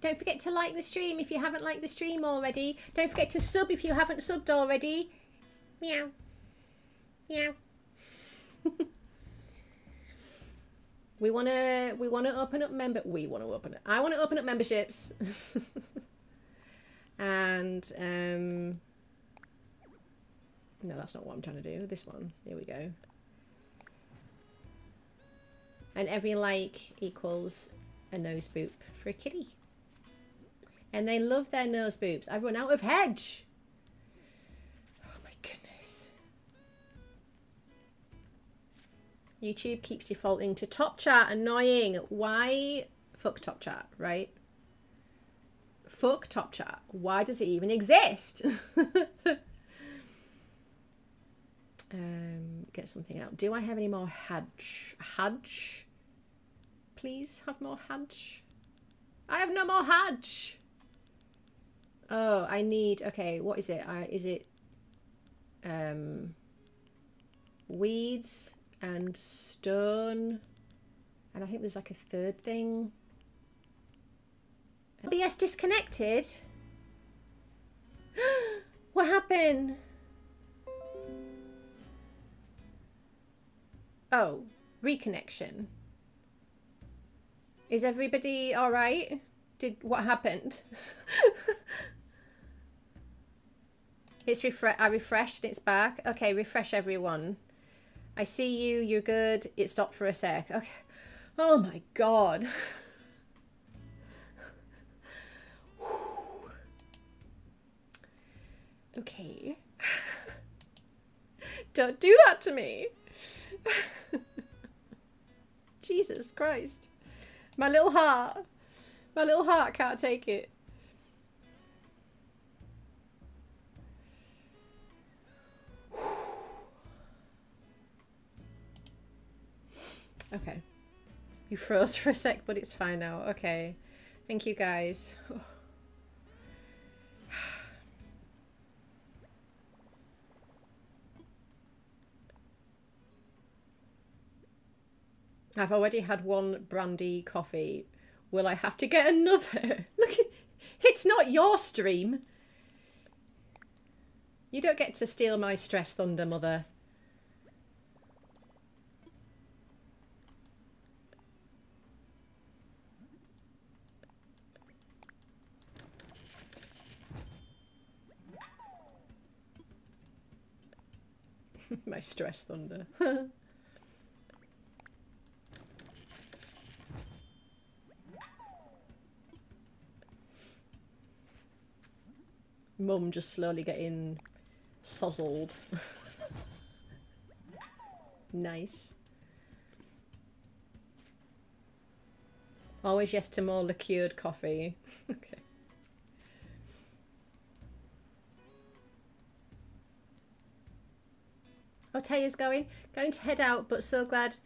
Don't forget to like the stream if you haven't liked the stream already. Don't forget to sub if you haven't subbed already. Meow. Meow. We want to we want to open up member we want to open it. I want to open up memberships. And um no, that's not what I'm trying to do. This one. Here we go. And every like equals a nose boop for a kitty. And they love their nose boops. I've run out of hedge. Oh my goodness. YouTube keeps defaulting to top chat. Annoying. Why? Fuck top chat, right? Fuck top chat. Why does it even exist? um, get something out. Do I have any more hedge? Hedge? Please have more hedge. I have no more hedge. Oh, I need, okay, what is it? I, is it um, weeds and stone? And I think there's like a third thing. O B S disconnected? What happened? Oh, reconnection. Is everybody all right? Did, what happened? It's refresh. I refreshed and it's back. Okay, refresh everyone. I see you. You're good. It stopped for a sec. Okay. Oh my god. Okay. Don't do that to me. Jesus Christ. My little heart. My little heart can't take it. Okay, you froze for a sec, but it's fine now. Okay, thank you guys. I've already had one brandy coffee. Will I have to get another? Look, it's not your stream. You don't get to steal my stress thunder, mother. My stress thunder. Mum just slowly getting sozzled. Nice. Always yes to more liqueured coffee. Okay. Oh, Taya's going. Going to head out, but so glad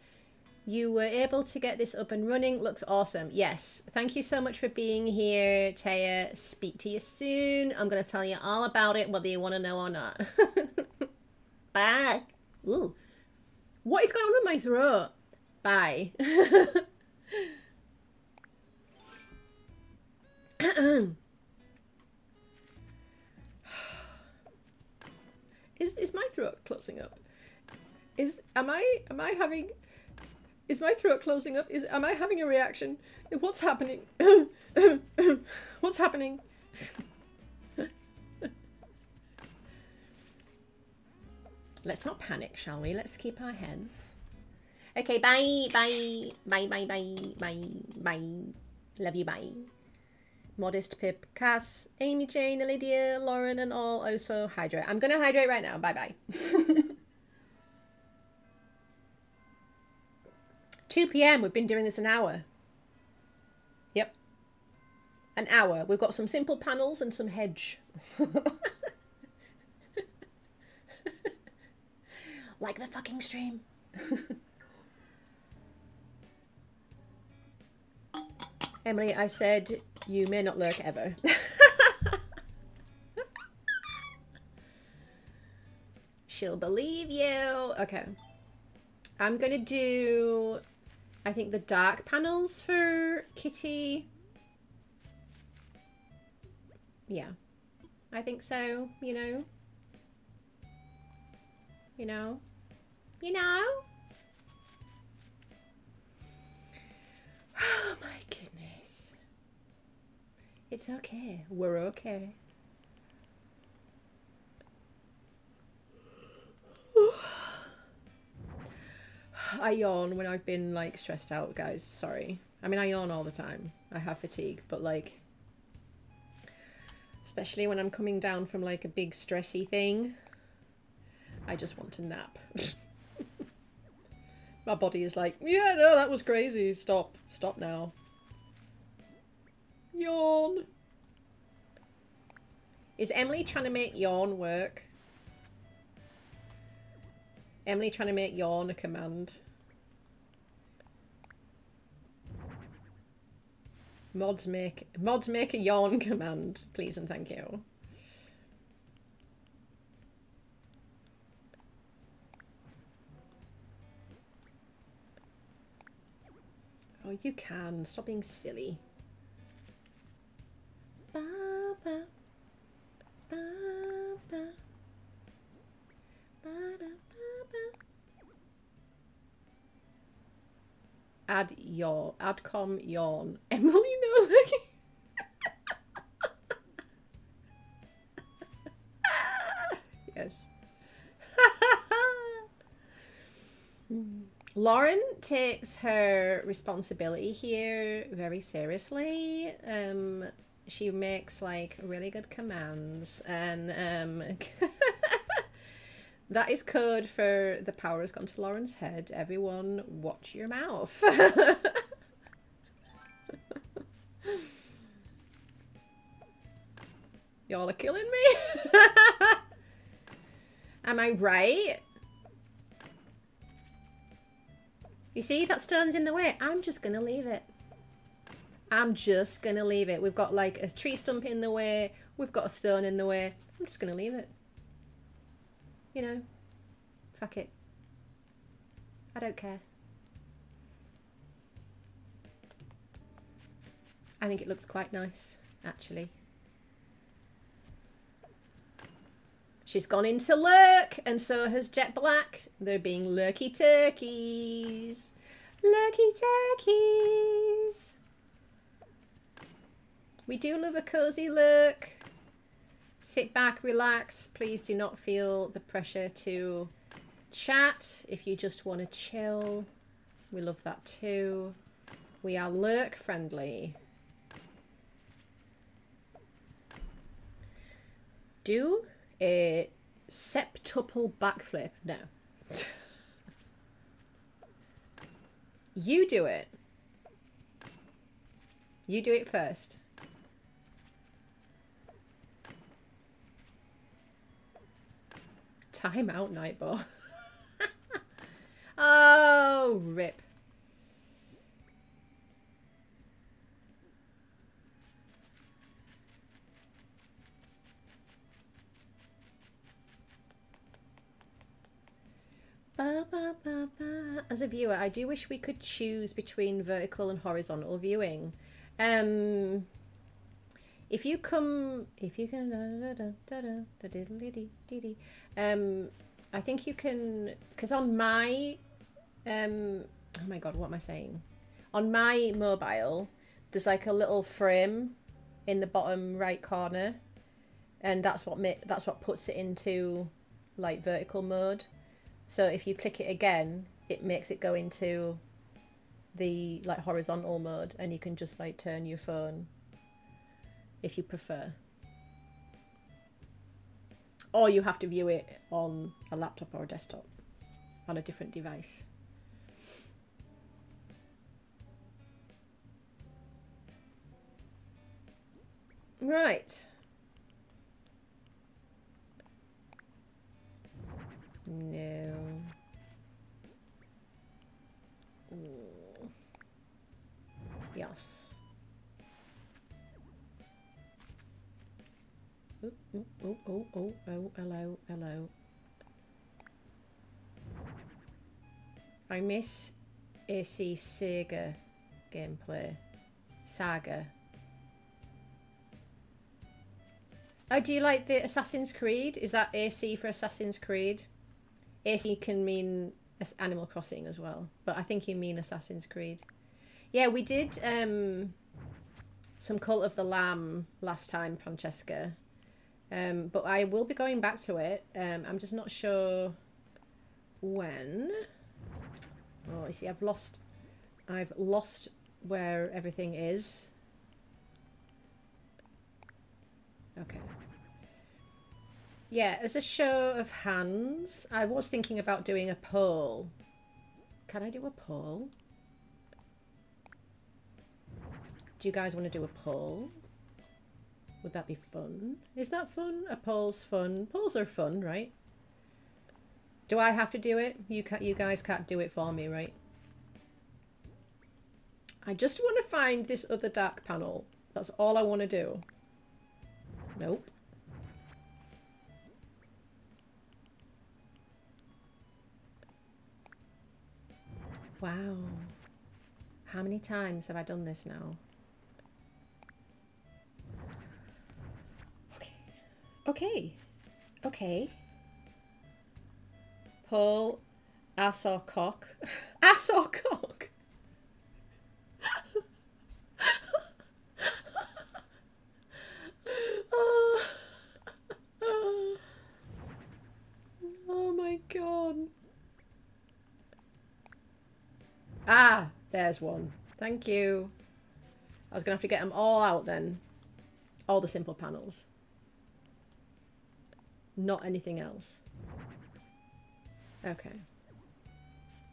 you were able to get this up and running. Looks awesome. Yes, thank you so much for being here, Taya. Speak to you soon. I'm going to tell you all about it, whether you want to know or not. Bye. Ooh. What is going on with my throat? Bye. Is, is my throat closing up? Is, am I, am I having... Is my throat closing up? Is am I having a reaction? What's happening? What's happening? Let's not panic, shall we? Let's keep our heads. Okay, bye, bye, bye, bye, bye, bye, bye. Love you, bye. Modest, Pip, Cass, Amy, Jane, Lydia, Lauren, and all. Also hydrate. I'm gonna hydrate right now. Bye, bye. two p m We've been doing this an hour. Yep. An hour. We've got some simple panels and some hedge. Like the fucking stream. Emily, I said you may not lurk ever. She'll believe you. Okay. I'm going to do... I think the dark panels for Kitty. Yeah, I think so, you know. You know, you know. Oh my goodness. It's okay, we're okay. I yawn when I've been like stressed out, guys, sorry. I mean, I yawn all the time. I have fatigue, but like, especially when I'm coming down from like a big stressy thing, I just want to nap. My body is like, yeah, no, that was crazy. Stop. Stop now. Yawn. Is Emily trying to make yawn work? Emily trying to make yawn a command. Mods make mods make a yawn command, please and thank you. Oh, you can. Stop being silly. Ba, ba, ba, ba, ba, da, ba, ba. Add yawn. Add com yawn. Emily, no looking. Yes. Lauren takes her responsibility here very seriously. Um, she makes like really good commands, and um, that is code for the power has gone to Lauren's head. Everyone, watch your mouth. Y'all are killing me. Am I right? You see, that stone's in the way. I'm just going to leave it. I'm just going to leave it. We've got like a tree stump in the way. We've got a stone in the way. I'm just going to leave it. You know, fuck it. I don't care. I think it looks quite nice, actually. She's gone into lurk, and so has Jet Black. They're being lurky turkeys. Lurky turkeys. We do love a cozy lurk. Sit back, relax. Please do not feel the pressure to chat. If you just want to chill, we love that too. We are lurk friendly. Do a septuple backflip. No. You do it. You do it first. Time out, Nightbot. Oh, rip. Ba, ba, ba, ba. As a viewer, I do wish we could choose between vertical and horizontal viewing. Um, if you come, if you can, um, I think you can, because on my, um, oh my god, what am I saying? On my mobile, there's like a little frame in the bottom right corner, and that's what ma- that's what puts it into like vertical mode. So if you click it again, it makes it go into the like horizontal mode, and you can just like turn your phone if you prefer. Or you have to view it on a laptop or a desktop on a different device. Right. No. Ooh. Yes. Oh, oh, oh, oh, oh, oh, hello, hello. I miss A C Sega gameplay. Saga. Oh, do you like the Assassin's Creed? Is that A C for Assassin's Creed? A C can mean Animal Crossing as well, but I think you mean Assassin's Creed. Yeah, we did um, some Cult of the Lamb last time, Francesca. Um, but I will be going back to it. Um, I'm just not sure when. Oh, you see, I've lost. I've lost where everything is. Okay. Yeah, as a show of hands, I was thinking about doing a poll. Can I do a poll? Do you guys want to do a poll? Would that be fun? Is that fun? A poll's fun. Polls are fun, right? Do I have to do it? You can't, you guys can't do it for me, right? I just want to find this other dark panel. That's all I want to do. Nope. Wow. How many times have I done this now? Okay. Okay. Okay. Pull ass or cock. Ass or cock. Oh. Oh my god. Ah, there's one. Thank you. I was gonna have to get them all out then. All the simple panels. Not anything else. Okay.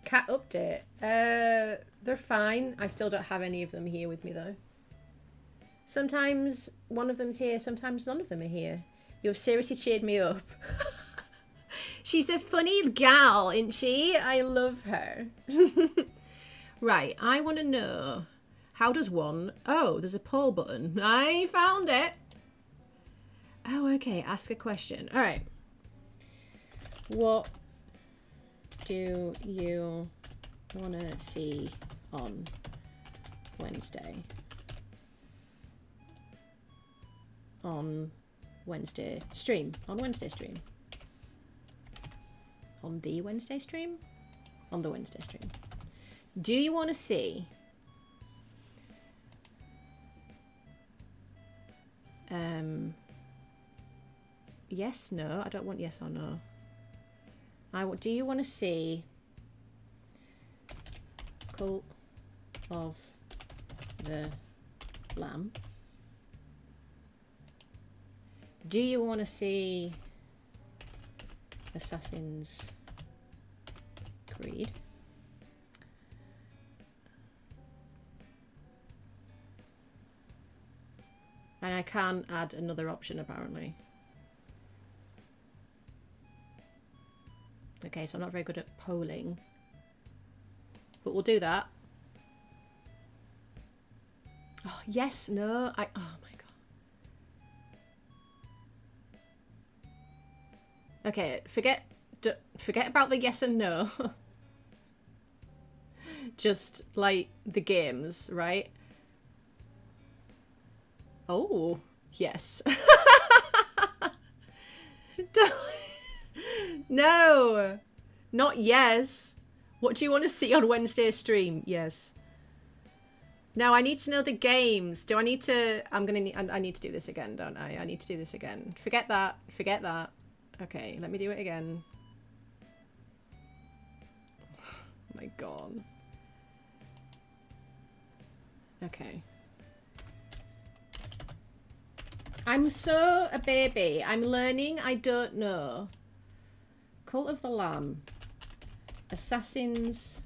Cat update. Uh, they're fine. I still don't have any of them here with me though. Sometimes one of them's here, sometimes none of them are here. You have seriously cheered me up. She's a funny gal, isn't she? I love her. Right, I want to know, how does one... Oh, there's a poll button. I found it. Oh, okay. Ask a question. All right. What... do you want to see on Wednesday? On Wednesday stream. On Wednesday stream. On the Wednesday stream? On the Wednesday stream. Do you want to see um, yes, no? I don't want yes or no. I do you want to see Cult of the Lamb? Do you want to see Assassin's Creed? And I can add another option apparently. Okay, so I'm not very good at polling, but we'll do that. Oh, yes, no, I, oh my God. Okay, forget, d forget about the yes and no. Just like the games, right? Oh, yes. Don't. No, not yes. What do you want to see on Wednesday stream? Yes. No, I need to know the games. Do I need to... I'm going to... I need to do this again, don't I? I need to do this again. Forget that. Forget that. Okay, let me do it again. Oh my God. Okay. I'm so a baby. I'm learning. I don't know. Cult of the Lamb. Assassin's...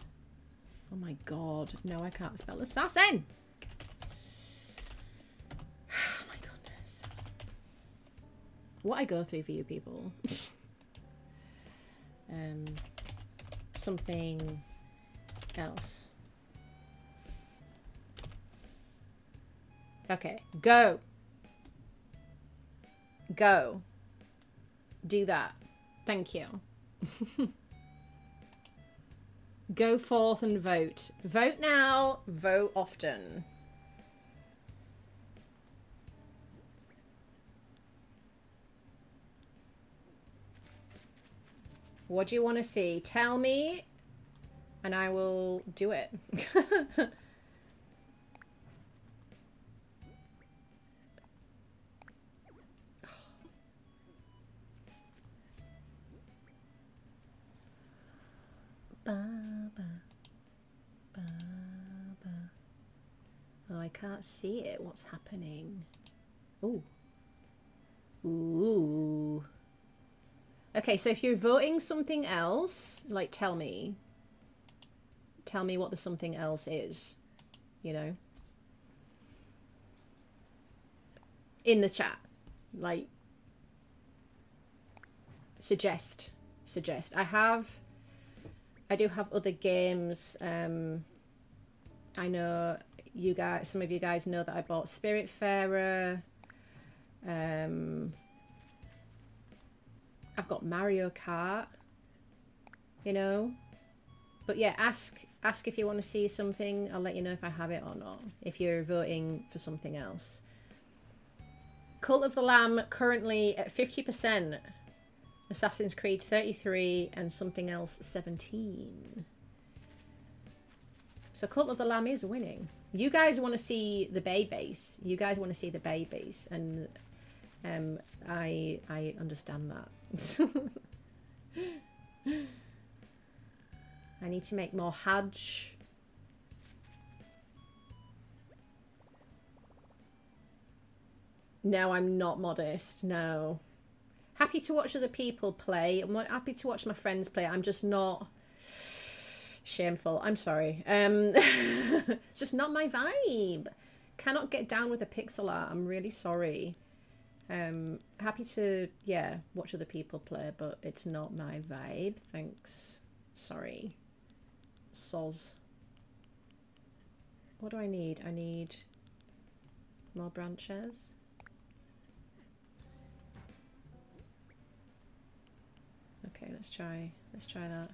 Oh my god. No, I can't spell assassin! Oh my goodness. What I go through for you people. um, something else. Okay. Go! Go. Do that. Thank you. Go forth and vote. Vote now, vote often. What do you want to see? Tell me, and I will do it. Baba. Baba. Oh, I can't see it. What's happening? Ooh. Ooh. Okay, so if you're voting something else, like, tell me. Tell me what the something else is, you know? In the chat. Like, suggest. Suggest. I have... I do have other games. Um, I know you guys, some of you guys know that I bought Spiritfarer. Um... I've got Mario Kart, you know, but yeah, ask ask if you want to see something. I'll let you know if I have it or not, if you're voting for something else. Cult of the Lamb currently at fifty percent, Assassin's Creed thirty-three, and something else seventeen. So Cult of the Lamb is winning. You guys want to see the Bay Base. You guys want to see the Bay Base, and um, I, I understand that. I need to make more Hajj. No, I'm not modest. No. Happy to watch other people play. I'm not happy to watch my friends play. I'm just not... Shameful. I'm sorry. Um, it's just not my vibe. Cannot get down with a pixel art. I'm really sorry. Um, happy to, yeah, watch other people play, but it's not my vibe. Thanks. Sorry. Soz. What do I need? I need more branches. Okay, let's try, let's try that.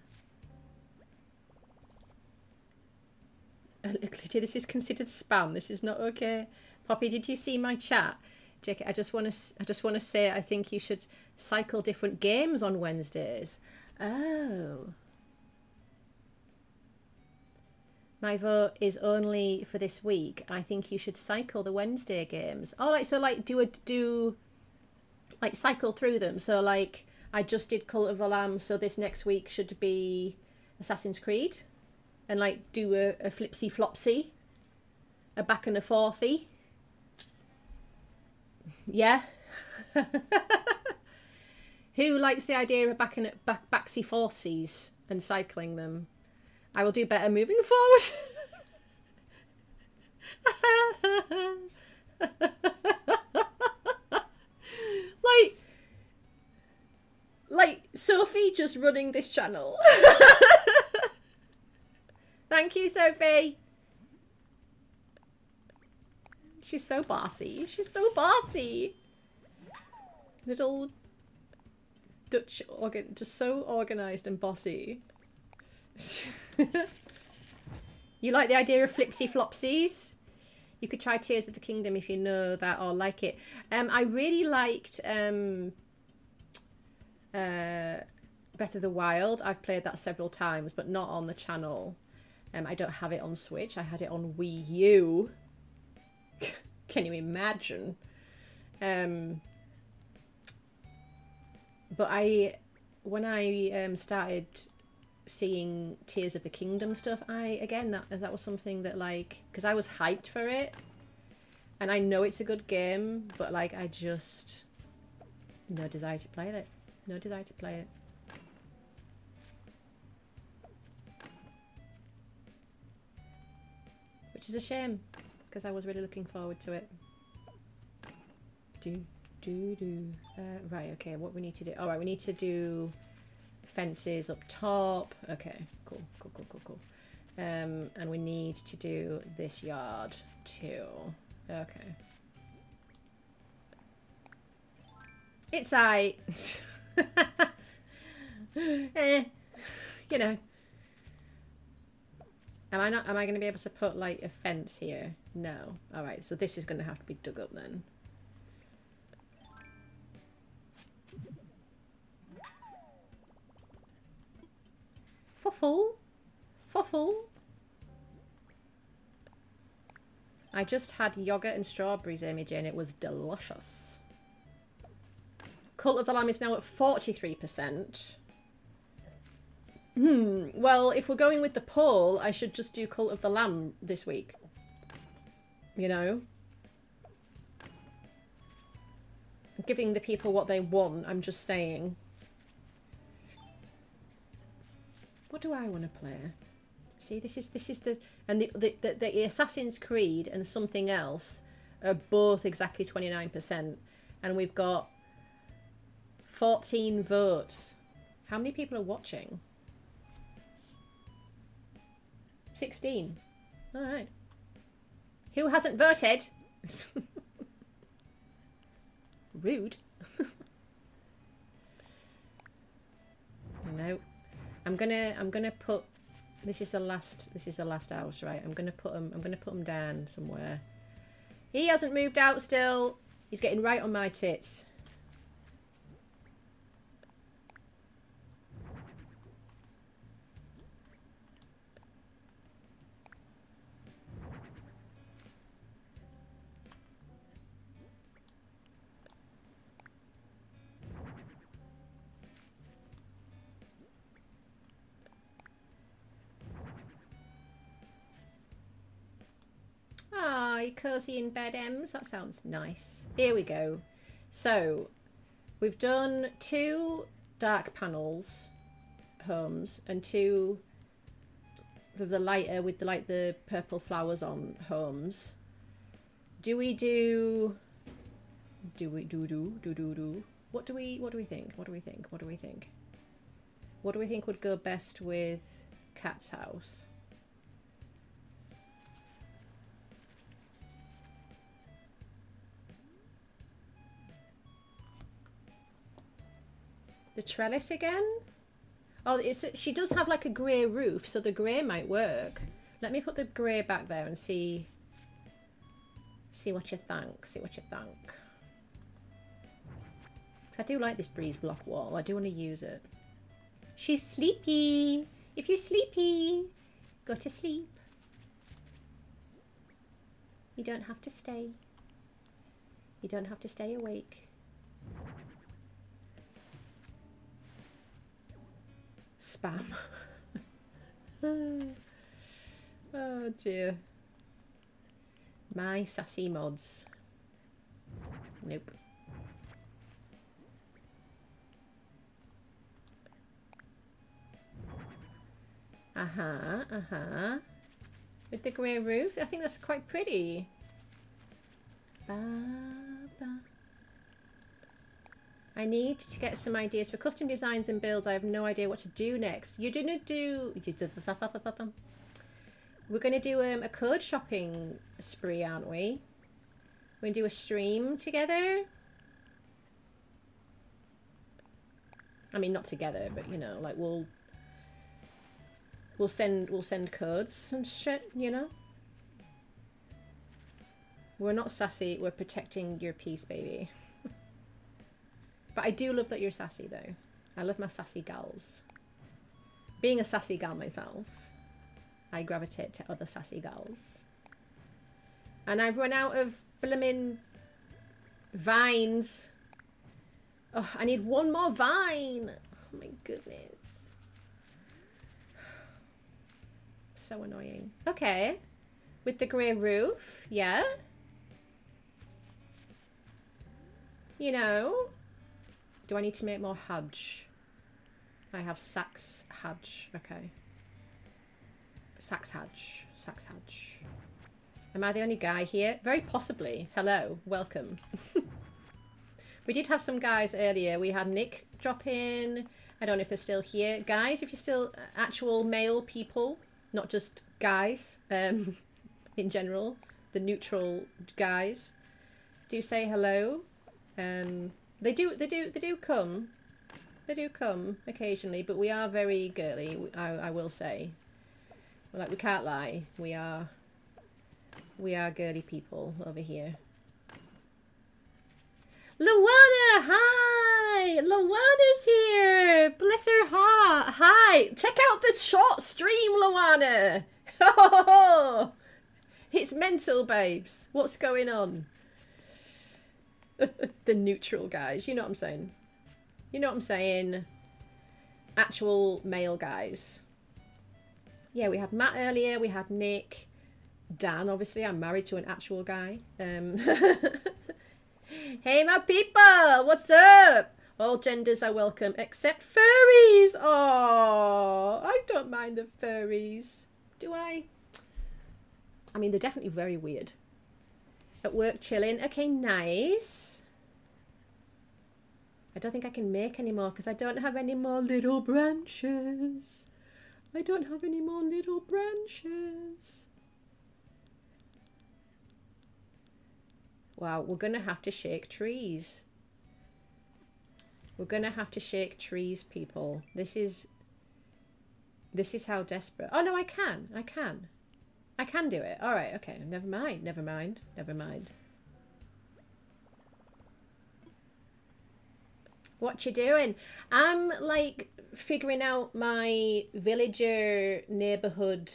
Euclid, this is considered spam. This is not okay. Poppy, did you see my chat? Jake, I just want to I just want to say I think you should cycle different games on Wednesdays. Oh. My vote is only for this week. I think you should cycle the Wednesday games. Oh, like, so like do a do like cycle through them. So like I just did Cult of the Lamb, so this next week should be Assassin's Creed, and like do a, a flipsy flopsy, a back and a forthy. Yeah. Who likes the idea of backing at back backsy forces and cycling them? I will do better moving forward. like like Sophie just running this channel. Thank you, Sophie. She's so bossy. She's so bossy. Little Dutch organ, just so organised and bossy. You like the idea of flipsy flopsies? You could try Tears of the Kingdom if you know that or like it. Um, I really liked um, uh, Breath of the Wild. I've played that several times, but not on the channel. Um, I don't have it on Switch. I had it on Wii U. Can you imagine? Um, but I, when I um, started seeing Tears of the Kingdom stuff, I, again, that, that was something that, like, because I was hyped for it, and I know it's a good game, but, like, I just, no desire to play it. No desire to play it. Which is a shame. Because I was really looking forward to it. Do, do, do. Uh, right, okay, what we need to do. All right, we need to do fences up top. Okay, cool, cool, cool, cool, cool. Um, and we need to do this yard too. Okay. It's I. eh, you know. Am I not? Am I going to be able to put like a fence here? No. All right. So this is going to have to be dug up then. Fuffle, fuffle. I just had yogurt and strawberries, Amy Jane, and it was delicious. Cult of the Lamb is now at forty-three percent. Hmm, well, if we're going with the poll, I should just do Cult of the Lamb this week. You know? I'm giving the people what they want, I'm just saying. What do I want to play? See, this is this is the and the the, the, the Assassin's Creed and something else are both exactly twenty-nine percent, and we've got fourteen votes. How many people are watching? sixteen. All right. Who hasn't voted? Rude. No. I'm gonna I'm gonna put. This is the last. This is the last house, right? I'm gonna put him. I'm gonna put him down somewhere. He hasn't moved out still. He's getting right on my tits. Cozy in bed, Ems. That sounds nice. Here we go. So we've done two dark panels homes and two of the lighter with the, like the purple flowers on homes. Do we do? Do we do do do do do? What do we? What do we think? What do we think? What do we think? What do we think would go best with Cat's house? The trellis again? Oh, it's, she does have like a grey roof, so the grey might work. Let me put the grey back there and see see what you think, see what you think. I do like this breeze block wall. I do want to use it. She's sleepy. If you're sleepy, go to sleep. You don't have to stay. You don't have to stay awake. Spam. Oh dear. My sassy mods. Nope. Uh-huh, uh-huh. With the grey roof? I think that's quite pretty. Ba-ba. I need to get some ideas for custom designs and builds. I have no idea what to do next. You're gonna do. We're gonna do um, a code shopping spree, aren't we? We're gonna do a stream together. I mean, not together, but you know, like we'll we'll send we'll send codes and shit. You know, we're not sassy. We're protecting your peace, baby. But I do love that you're sassy though. I love my sassy gals. Being a sassy gal myself, I gravitate to other sassy gals. And I've run out of blimmin' vines. Oh, I need one more vine. Oh my goodness. So annoying. Okay. With the grey roof, yeah. You know. Do I need to make more hajj? I have sacks hajj. Okay. Sacks hajj. Sacks hajj. Am I the only guy here? Very possibly. Hello. Welcome. We did have some guys earlier. We had Nick drop in. I don't know if they're still here. Guys, if you're still actual male people, not just guys um, in general, the neutral guys, do say hello. Um... They do, they do, they do come, they do come occasionally, but we are very girly, I, I will say. Like, we can't lie. We are... We are girly people over here. Luana! Hi! Luana's here! Bless her heart! Hi! Check out this short stream, Luana! Oh, it's mental, babes. What's going on? The neutral guys. You know what I'm saying. You know what I'm saying. Actual male guys. Yeah, we had Matt earlier. We had Nick. Dan, obviously. I'm married to an actual guy. Um... Hey, my people! What's up? All genders are welcome except furries! Oh, I don't mind the furries. Do I? I mean, they're definitely very weird. At work, chilling. Okay, nice. I don't think I can make any more because I don't have any more little branches. I don't have any more little branches. Wow, we're going to have to shake trees. We're going to have to shake trees, people. This is... This is how desperate... Oh, no, I can. I can. I can do it. All right, okay. Never mind. Never mind. Never mind. What you doing? I'm, like, figuring out my villager neighbourhood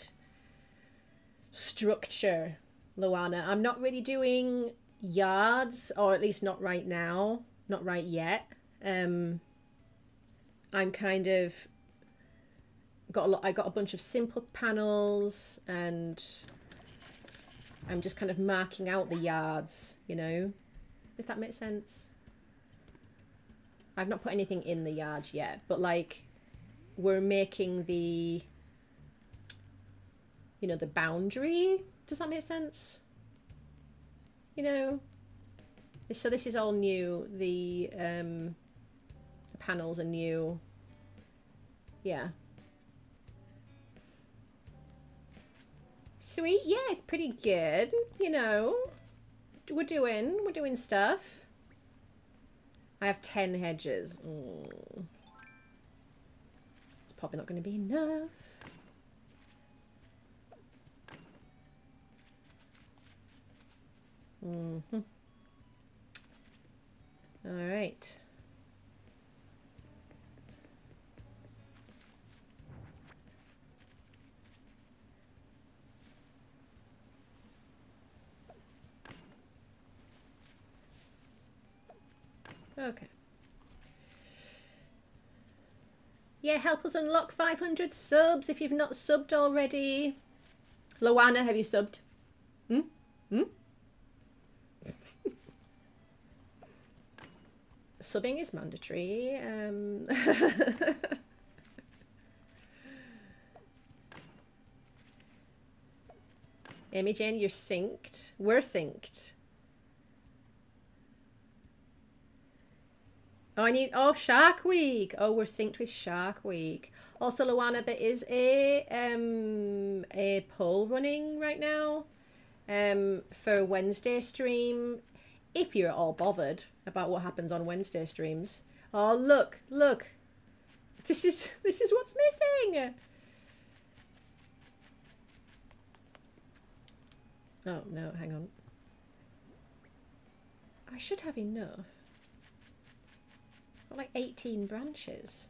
structure, Luana. I'm not really doing... yards, or at least not right now, not right yet. um I'm kind of got a lot I got a bunch of simple panels and I'm just kind of marking out the yards, you know, if that makes sense. I've not put anything in the yards yet, but like we're making the, you know, the boundary. Does that make sense? You know, so this is all new. The um, the panels are new. Yeah. Sweet. Yeah, it's pretty good. You know, we're doing we're doing stuff. I have ten hedges. Mm. It's probably not going to be enough. Mm-hmm. All right. Okay. Yeah, help us unlock five hundred subs if you've not subbed already. Luana, have you subbed? Hmm? Hmm? Subbing is mandatory. Um... Amy Jane, you're synced. We're synced. Oh, I need... Oh, Shark Week. Oh, we're synced with Shark Week. Also, Luana, there is a, um, a poll running right now um, for Wednesday stream. If you're at all bothered about what happens on Wednesday streams. Oh, look, look. This is this is what's missing. Oh, no, hang on. I should have enough. I've got like eighteen branches.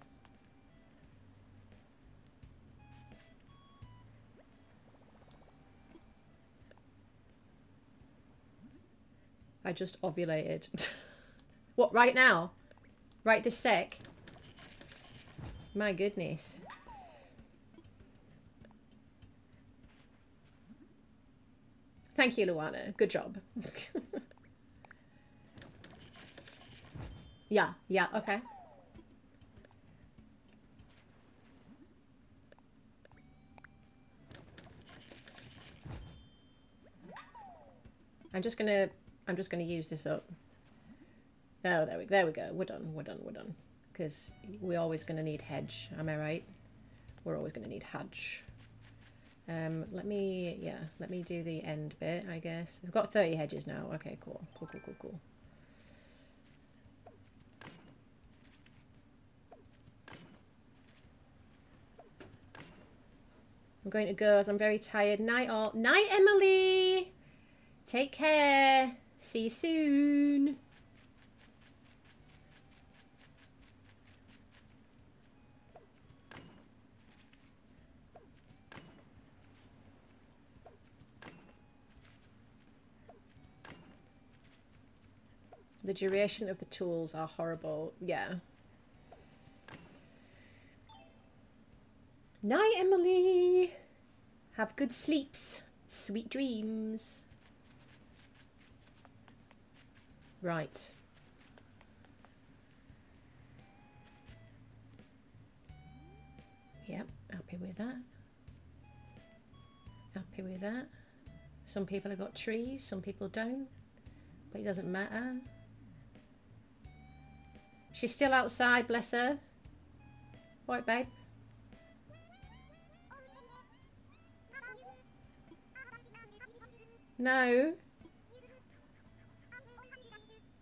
I just ovulated. What, right now? Right this sec? My goodness. Thank you, Luana. Good job. Yeah, yeah, okay. I'm just gonna... I'm just going to use this up. Oh, there we, there we go. We're done, we're done, we're done. Because we're always going to need hedge. Am I right? We're always going to need hedge. Um, let me, yeah, let me do the end bit, I guess. We've got thirty hedges now. Okay, cool. Cool, cool, cool, cool. I'm going to go as I'm very tired. Night all. Night, Emily. Take care. See you soon. The duration of the tools are horrible. Yeah. Night, Emily. Have good sleeps. Sweet dreams. Right. Yep, happy with that. Happy with that. Some people have got trees, some people don't. But it doesn't matter. She's still outside, bless her. Right, babe? No.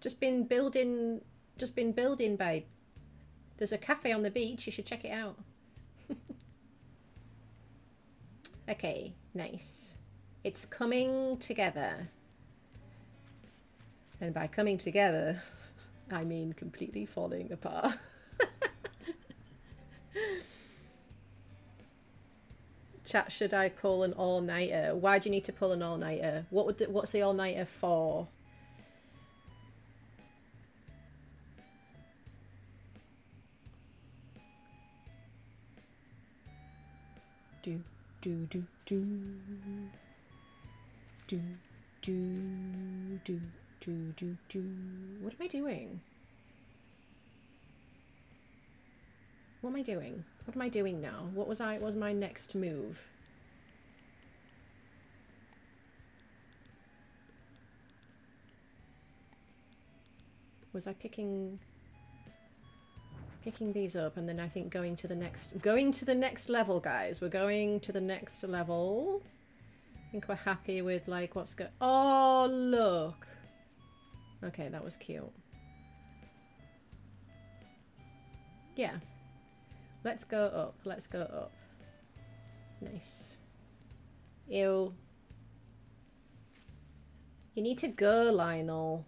Just been building, just been building, babe. There's a cafe on the beach, you should check it out. Okay, nice. It's coming together. And by coming together, I mean completely falling apart. Chat, should I pull an all-nighter? Why do you need to pull an all-nighter? What would the, what's the all-nighter for? Do, do, do, do. Do, do, do. Do, do, do. What am I doing? What am I doing? What am I doing now? What was I, what was my next move? Was I picking, picking these up and then I think going to the next, going to the next level, guys. We're going to the next level. I think we're happy with like what's go- Oh, look. Okay, that was cute. Yeah. Let's go up. Let's go up. Nice. Ew. You need to go, Lionel.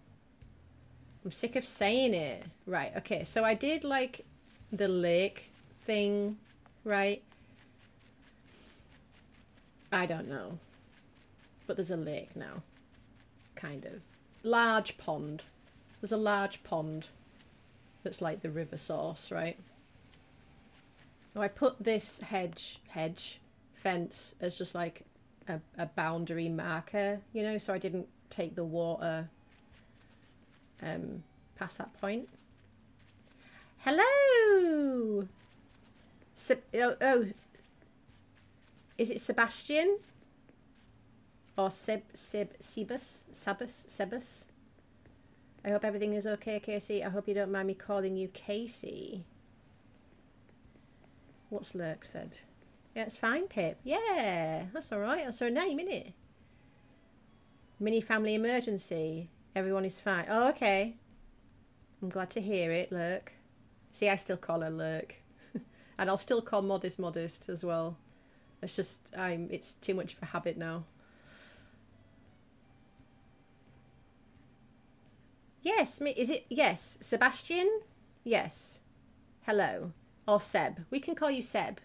I'm sick of saying it. Right, okay. So I did, like, the lake thing, right? I don't know. But there's a lake now. Kind of. Large pond. There's a large pond that's like the river source, right? So I put this hedge, hedge fence as just like a, a boundary marker, you know, so I didn't take the water um, past that point. Hello! Se oh, oh, is it Sebastian? Or Seb, Seb, Sebus, Sabus, Sebus. I hope everything is okay, Casey. I hope you don't mind me calling you Casey. What's Lurk said? Yeah, it's fine, Pip. Yeah, that's all right. That's her name, isn't it? Mini family emergency. Everyone is fine. Oh, okay. I'm glad to hear it, Lurk. See, I still call her Lurk. And I'll still call Modest Modest as well. It's just, I'm. It's too much of a habit now. Yes, is it? Yes, Sebastian? Yes. Hello. Or Seb. We can call you Seb.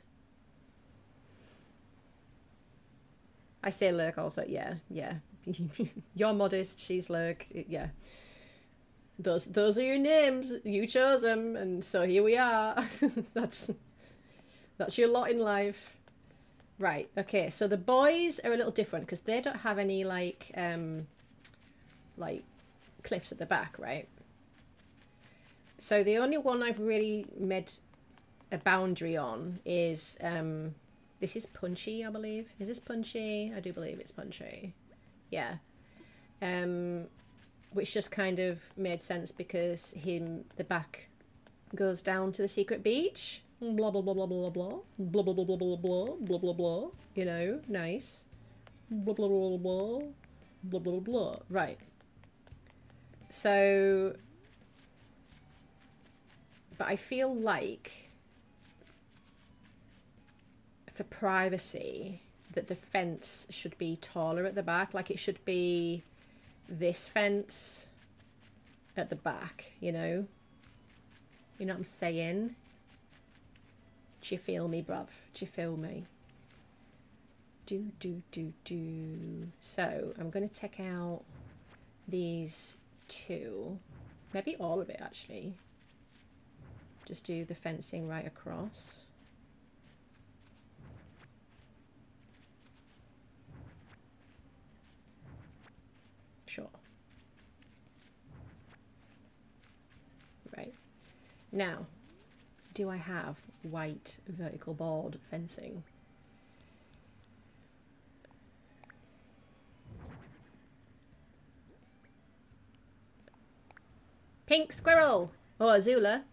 I say Lurk also. Yeah, yeah. You're modest, she's Lurk. Yeah. Those, those are your names. You chose them, and so here we are. That's, that's your lot in life. Right, okay. So the boys are a little different because they don't have any, like, um, like, cliffs at the back, right? So the only one I've really made a boundary on is um this is Punchy, I believe. Is this Punchy? I do believe it's Punchy. Yeah. Um which just kind of made sense because him the back goes down to the secret beach. Blah blah blah blah blah blah blah blah blah blah blah blah blah blah blah. You know, nice. Blah blah blah blah blah blah blah. Right. So, but I feel like for privacy that the fence should be taller at the back. Like, it should be this fence at the back, you know? You know what I'm saying? Do you feel me, bruv? Do you feel me? Do, do, do, do. So, I'm going to take out these two. Maybe all of it, actually. Just do the fencing right across. Sure. Right. Now, do I have white vertical board fencing? Pink squirrel or Azula.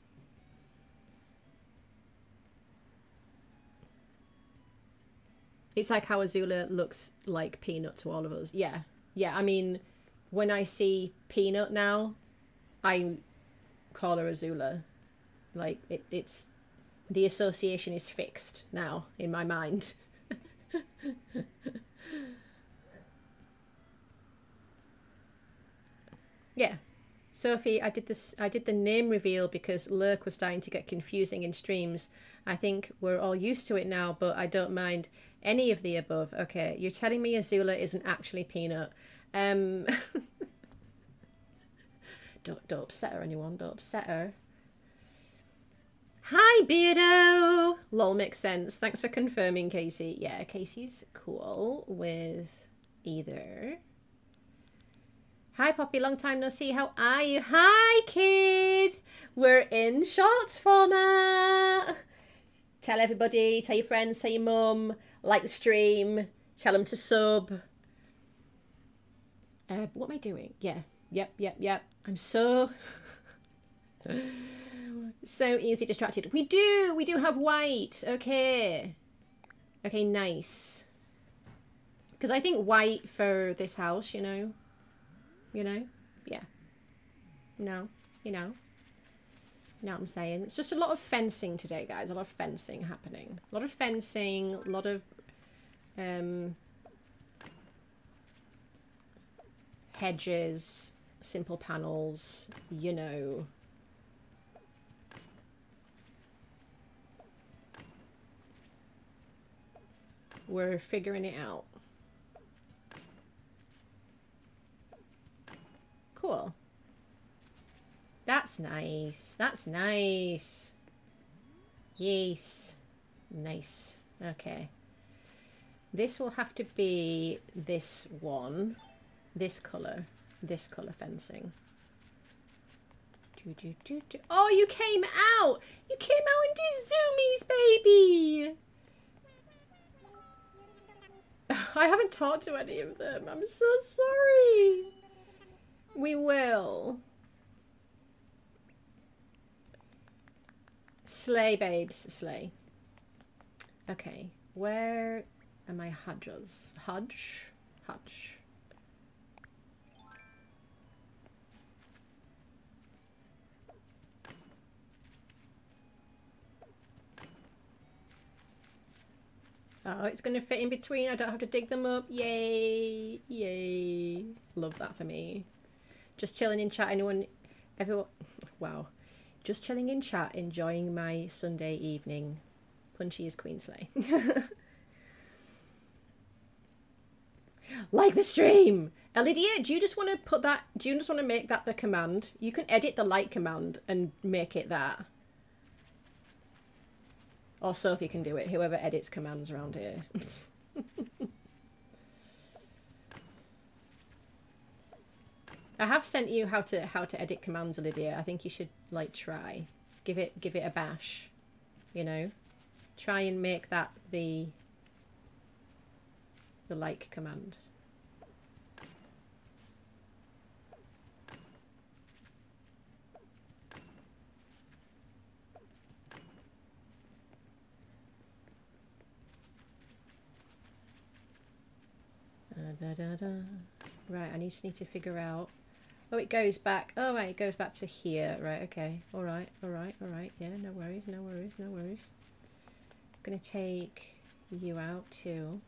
It's like how Azula looks like Peanut to all of us. Yeah. Yeah, I mean, when I see Peanut now, I call her Azula. Like, it, it's... the association is fixed now in my mind. Yeah. Sophie, I did this. I did the name reveal because Lurk was starting to get confusing in streams. I think we're all used to it now, but I don't mind any of the above. Okay, you're telling me Azula isn't actually Peanut. Um, don't don't upset her, anyone. Don't upset her. Hi, Beardo. Lol, makes sense. Thanks for confirming, Casey. Yeah, Casey's cool with either. Hi Poppy, long time no see, how are you? Hi kid, we're in shorts format. Tell everybody, tell your friends, tell your mum, like the stream, tell them to sub. Uh, what am I doing? Yeah, yep, yep, yep. I'm so, so easily distracted. We do, we do have white, okay. Okay, nice. Because I think white for this house, you know. You know? Yeah. No. You know? You know what I'm saying? It's just a lot of fencing today, guys. A lot of fencing happening. A lot of fencing. A lot of... Um, hedges. Simple panels. You know. We're figuring it out. Cool. That's nice. That's nice. Yes. Nice. Okay. This will have to be this one. This colour. This colour fencing. Do, do, do, do. Oh, you came out! You came out and did zoomies, baby! I haven't talked to any of them. I'm so sorry. We will. Slay, babes. Slay. Okay. Where are my hudges? Hudge? Hudge. Oh, it's going to fit in between. I don't have to dig them up. Yay. Yay. Love that for me. Just chilling in chat, anyone, everyone, wow. Just chilling in chat, enjoying my Sunday evening. Punchy as Queensley. Like the stream! Elidia, do you just want to put that, do you just want to make that the command? You can edit the like command and make it that. Or Sophie can do it, whoever edits commands around here. I have sent you how to how to edit commands, Lydia. I think you should like try, give it give it a bash, you know, try and make that the the like command. Da, da, da. Right, I just need to figure out. Oh, it goes back. Oh, right, it goes back to here. Right, okay. All right, all right, all right. Yeah, no worries, no worries, no worries. I'm going to take you out too.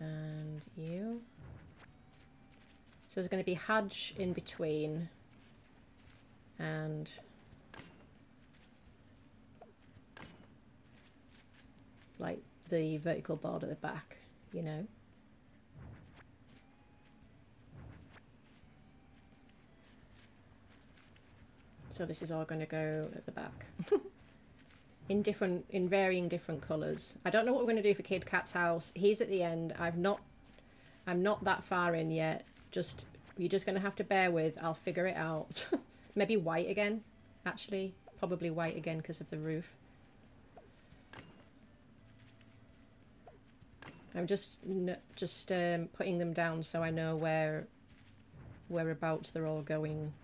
And you. So there's going to be Hajj in between. And like the vertical board at the back, you know. So this is all going to go at the back. in different, in varying different colours. I don't know what we're going to do for Kid Cat's house. He's at the end. I've not, I'm not that far in yet. Just, you're just going to have to bear with. I'll figure it out. Maybe white again, actually. Probably white again because of the roof. I'm just, just um, putting them down so I know where, whereabouts they're all going,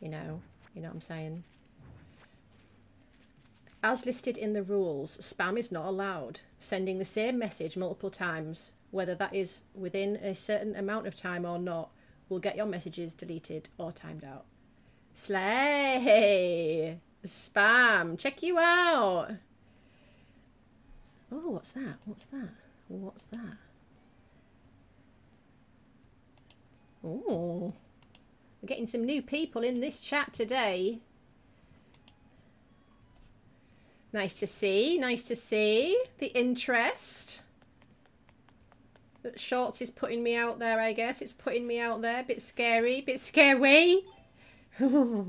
you know. You know what I'm saying? As listed in the rules, spam is not allowed. Sending the same message multiple times, whether that is within a certain amount of time or not, will get your messages deleted or timed out. Slay! Spam! Check you out! Oh, what's that? What's that? What's that? Oh, we're getting some new people in this chat today. Nice to see, nice to see the interest that Shorts is putting me out there, I guess. It's putting me out there. Bit scary, bit scary. Well,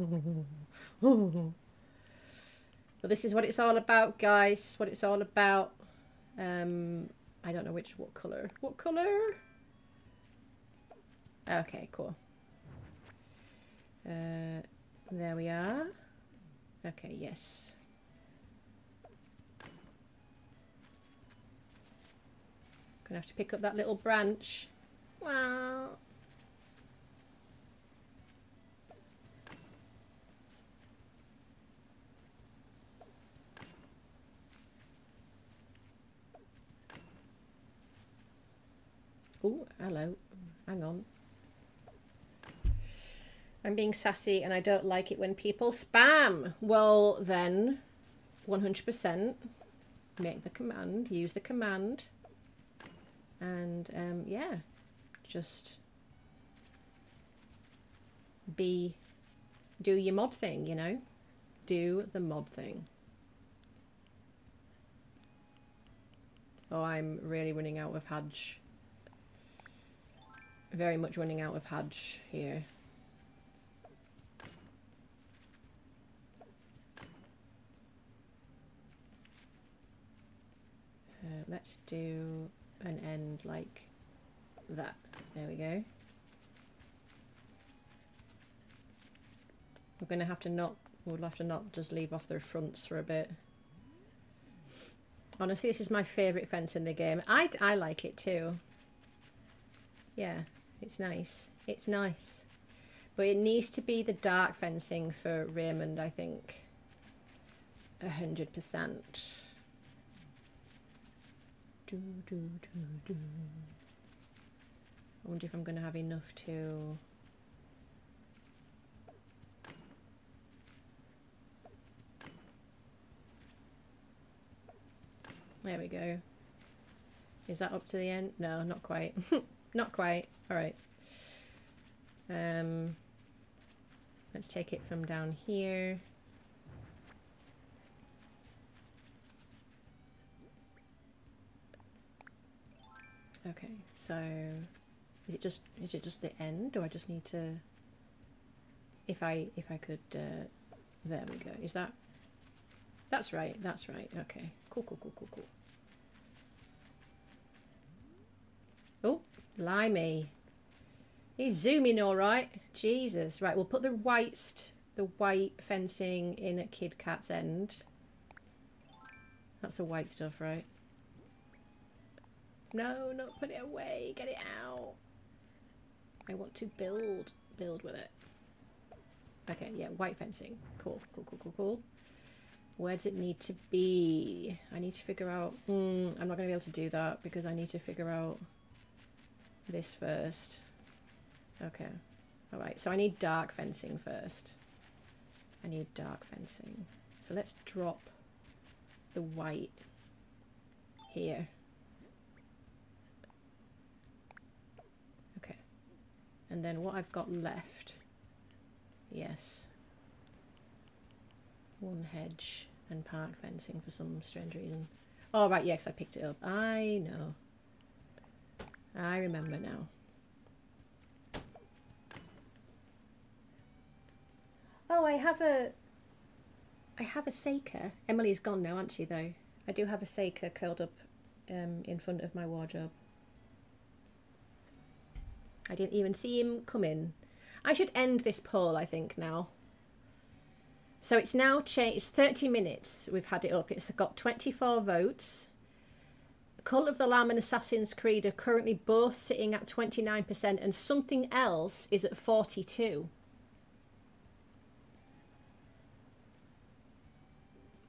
this is what it's all about, guys. What it's all about. Um, I don't know which, what colour. What colour? Okay, cool. Uh, there we are. Okay, yes. Gonna have to pick up that little branch. Wow. Oh, hello. Hang on. I'm being sassy and I don't like it when people spam. Well then, one hundred percent make the command, use the command. And, um, yeah, just be, do your mod thing, you know, do the mod thing. Oh, I'm really running out of Hajj. Very much running out of Hajj here. Uh, let's do an end like that. There we go. We're gonna have to not we'll have to not just leave off their fronts for a bit. Honestly, this is my favourite fence in the game. I, I like it too. Yeah, it's nice. It's nice. But it needs to be the dark fencing for Raymond, I think. A hundred percent. Do, do, do, do. I wonder if I'm going to have enough to... There we go. Is that up to the end? No, not quite. Not quite. Alright. Um, let's take it from down here. Okay, so is it just is it just the end, or I just need to? If I if I could, uh, there we go. Is that? That's right. That's right. Okay. Cool. Cool. Cool. Cool. Cool. Oh, blimey! He's zooming all right. Jesus. Right. We'll put the white the white fencing in at Kid Cat's end. That's the white stuff, right? No, not put it away. Get it out. I want to build. Build with it. Okay, yeah, white fencing. Cool, cool, cool, cool, cool. Where does it need to be? I need to figure out... Mm, I'm not going to be able to do that because I need to figure out this first. Okay. All right, so I need dark fencing first. I need dark fencing. So let's drop the white here. Okay. And then what I've got left. Yes. One hedge and park fencing for some strange reason. Oh, right, yeah, because I picked it up. I know. I remember now. Oh, I have a... I have a Seika. Emily's gone now, aren't she, though? I do have a Seika curled up um, in front of my wardrobe. I didn't even see him come in. I should end this poll, I think, now. So it's now changed. It's thirty minutes we've had it up. It's got twenty-four votes. Cult of the Lamb and Assassin's Creed are currently both sitting at twenty-nine percent, and something else is at forty-two percent.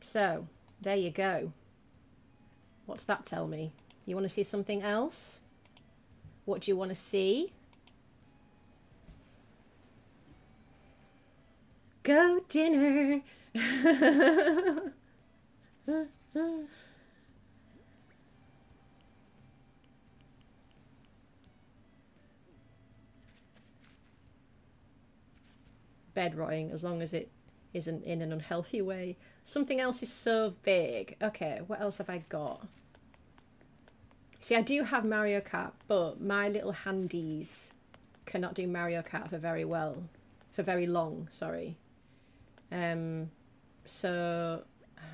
So, there you go. What's that tell me? You want to see something else? What do you want to see? Go dinner! Bed rotting, as long as it isn't in an unhealthy way. Something else is so vague. Okay, what else have I got? See, I do have Mario Kart, but my little handies cannot do Mario Kart for very well, for very long, sorry. Um, so,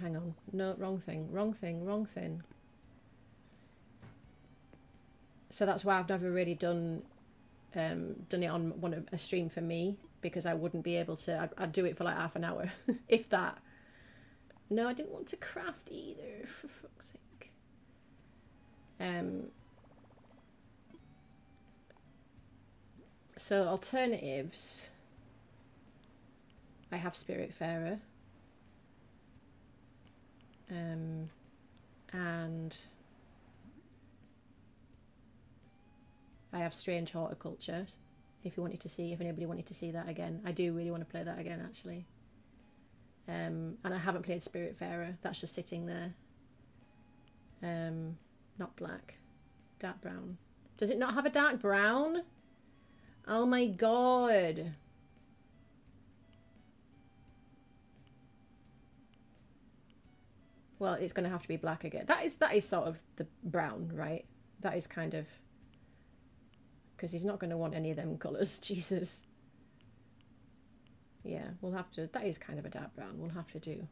hang on. No, wrong thing, wrong thing, wrong thing. So that's why I've never really done um, done it on one a stream for me, because I wouldn't be able to. I'd, I'd do it for like half an hour, if that. No, I didn't want to craft either, for fuck's sake. Um, so alternatives. I have Spiritfarer. Um, and I have Strange Horticulture, if you wanted to see, if anybody wanted to see that again. I do really want to play that again, actually. Um, and I haven't played Spiritfarer. That's just sitting there. Um, not black. Dark brown. Does it not have a dark brown? Oh my god. Well, it's going to have to be black again. That is, that is sort of the brown, right? That is kind of... Because he's not going to want any of them colours. Jesus. Yeah, we'll have to... That is kind of a dark brown. We'll have to do.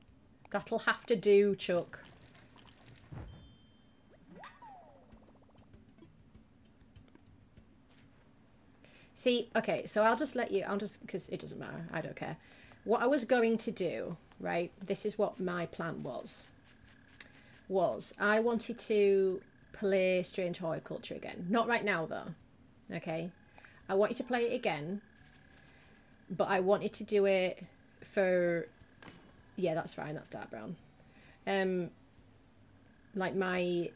That'll have to do, Chuck. See, okay, so I'll just let you... I'll just... Because it doesn't matter. I don't care. What I was going to do, right? This is what my plan was. Was I wanted to play Strange Horticulture again. Not right now, though. Okay? I wanted to play it again. But I wanted to do it for... Yeah, that's fine. That's dark brown. Um, like my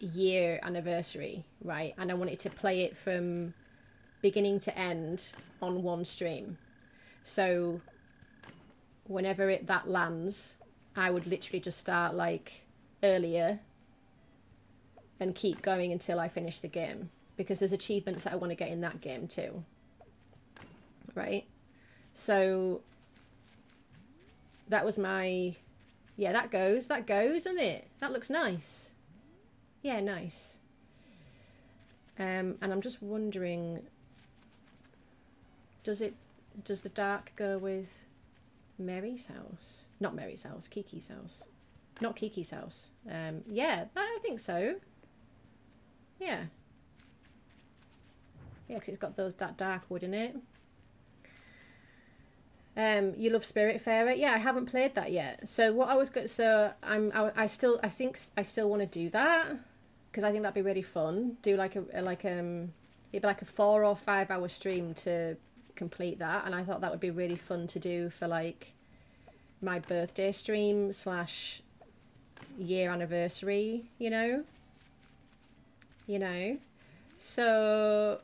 year anniversary, right? And I wanted to play it from beginning to end on one stream. So whenever it that lands, I would literally just start like earlier and keep going until I finish the game. Because there's achievements that I want to get in that game too. Right? So that was my, yeah, that goes, that goes, isn't it? That looks nice. Yeah, nice. Um, and I'm just wondering, does it, does the dark go with Mary's house? Not Mary's house, Kiki's house. Not Kiki's house. Um, yeah, I think so. Yeah. Yeah, because it's got those, that dark wood in it. Um, you love Spiritfarer? Yeah, I haven't played that yet. So what I was good, so I'm, I, I still, I think I still want to do that because I think that'd be really fun. Do like a, like um, it'd be like a four or five hour stream to complete that, and I thought that would be really fun to do for like my birthday stream slash year anniversary. You know, you know, so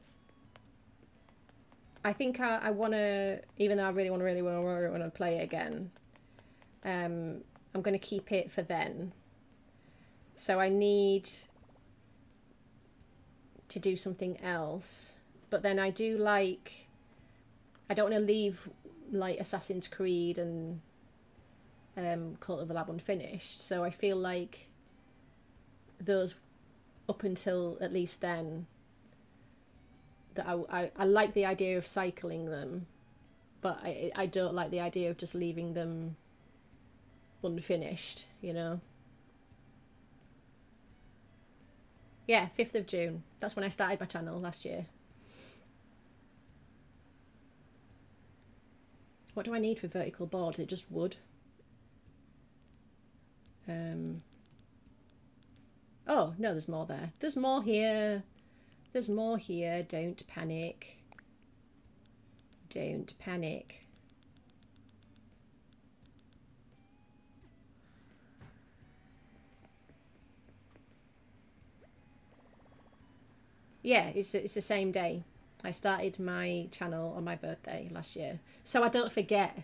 I think I, I want to, even though I really want to really want to want to play it again, um, I'm going to keep it for then. So I need to do something else. But then I do like, I don't want to leave like Assassin's Creed and um, Cult of the Lamb unfinished. So I feel like those up until at least then, that I, I, I like the idea of cycling them, but I, I don't like the idea of just leaving them unfinished, you know? Yeah, fifth of June. That's when I started my channel last year. What do I need for vertical board? It just wood. Um, oh, no, there's more there. There's more here. There's more here. Don't panic. Don't panic. Yeah, it's, it's the same day. I started my channel on my birthday last year, so I don't forget.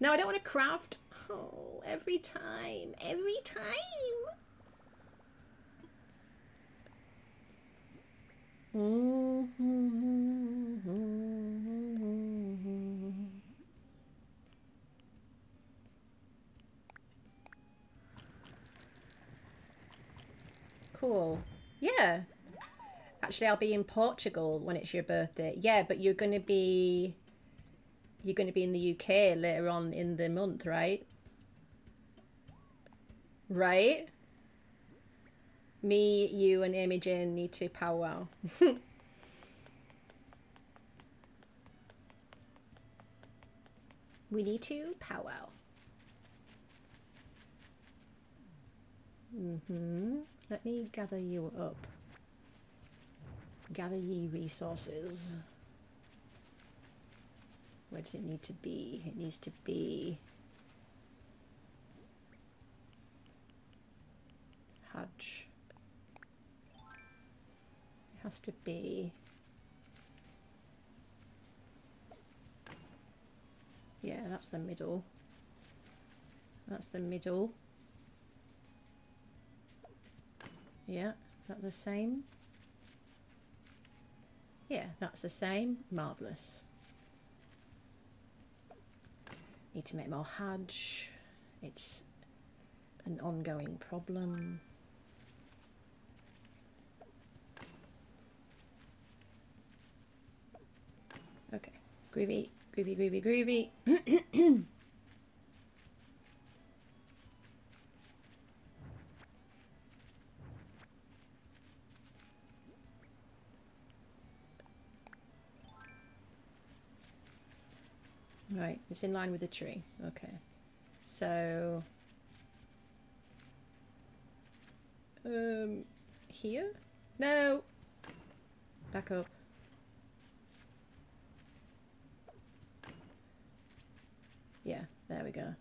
No, I don't want to craft. Oh, every time, every time. Cool. Yeah. Actually, I'll be in Portugal when it's your birthday. Yeah, but you're going to be you're going to be in the U K later on in the month, right? Right? Me, you and Amy Jane need to powwow. We need to powwow. Mm-hmm. Let me gather you up. Gather ye resources. Where does it need to be? It needs to be Hajj. It has to be, yeah, that's the middle. That's the middle. Yeah, that's the same. Yeah, that's the same. Marvellous. Need to make more Hajj. It's an ongoing problem. Okay, groovy, groovy, groovy, groovy. Right, it's in line with the tree. Okay, so um, here? No! Back up. Yeah, there we go.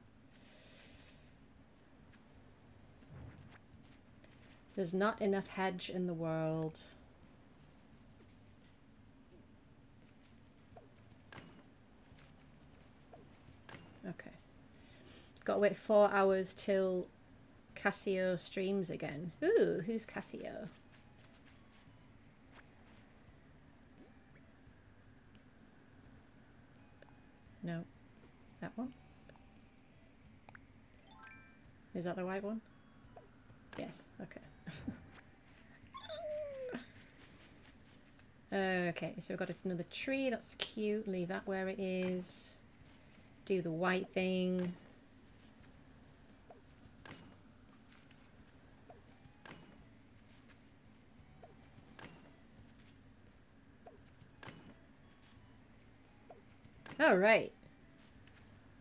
There's not enough hedge in the world. Okay. Got to wait four hours till Cassio streams again. Ooh, who's Cassio? No. That one? Is that the white one? Yes. Okay. Okay, so we've got another tree. That's cute. Leave that where it is. Do the white thing. All right.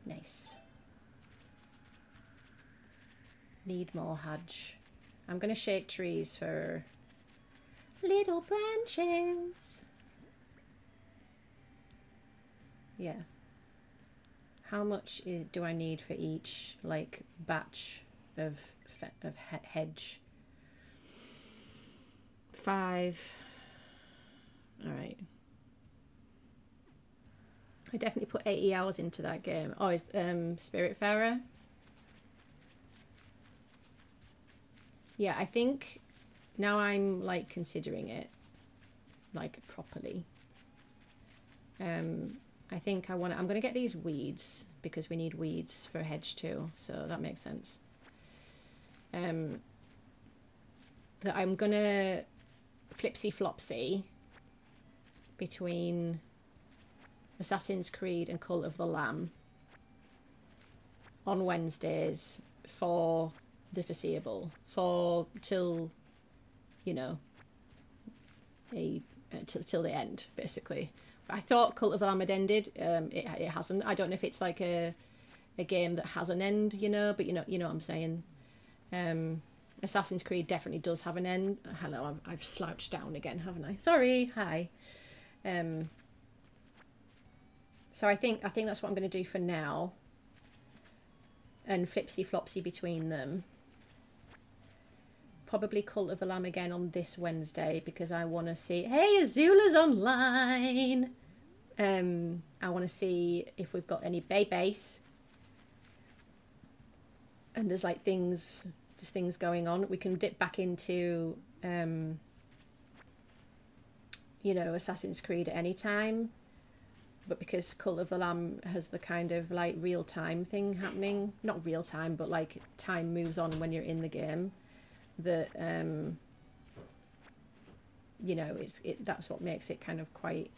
Nice. Need more Hajj. I'm going to shake trees for little branches. Yeah. How much do I need for each, like, batch of, of hedge? Five. All right. I definitely put eighty hours into that game. Oh, is um, Spiritfarer? Yeah, I think now I'm like considering it like properly. Um, I think I want to, I'm going to get these weeds because we need weeds for hedge too. So that makes sense. Um, that I'm going to flipsy flopsy between Assassin's Creed and Cult of the Lamb on Wednesdays for the foreseeable, for till, you know, a uh, till, till the end, basically. But I thought Cult of the Lamb had ended. Um, it, it hasn't. I don't know if it's like a a game that has an end, you know. But you know, you know what I'm saying. Um, Assassin's Creed definitely does have an end. Hello, I'm, I've slouched down again, haven't I? Sorry. Hi. Um. So I think I think that's what I'm going to do for now. And flipsy flopsy between them. Probably Cult of the Lamb again on this Wednesday because I want to see. Hey, Azula's online. Um, I want to see if we've got any bay base. And there's like things, just things going on. We can dip back into, um, you know, Assassin's Creed at any time. But because Cult of the Lamb has the kind of like real time thing happening, not real time, but like time moves on when you're in the game, that um, you know, it's it that's what makes it kind of quite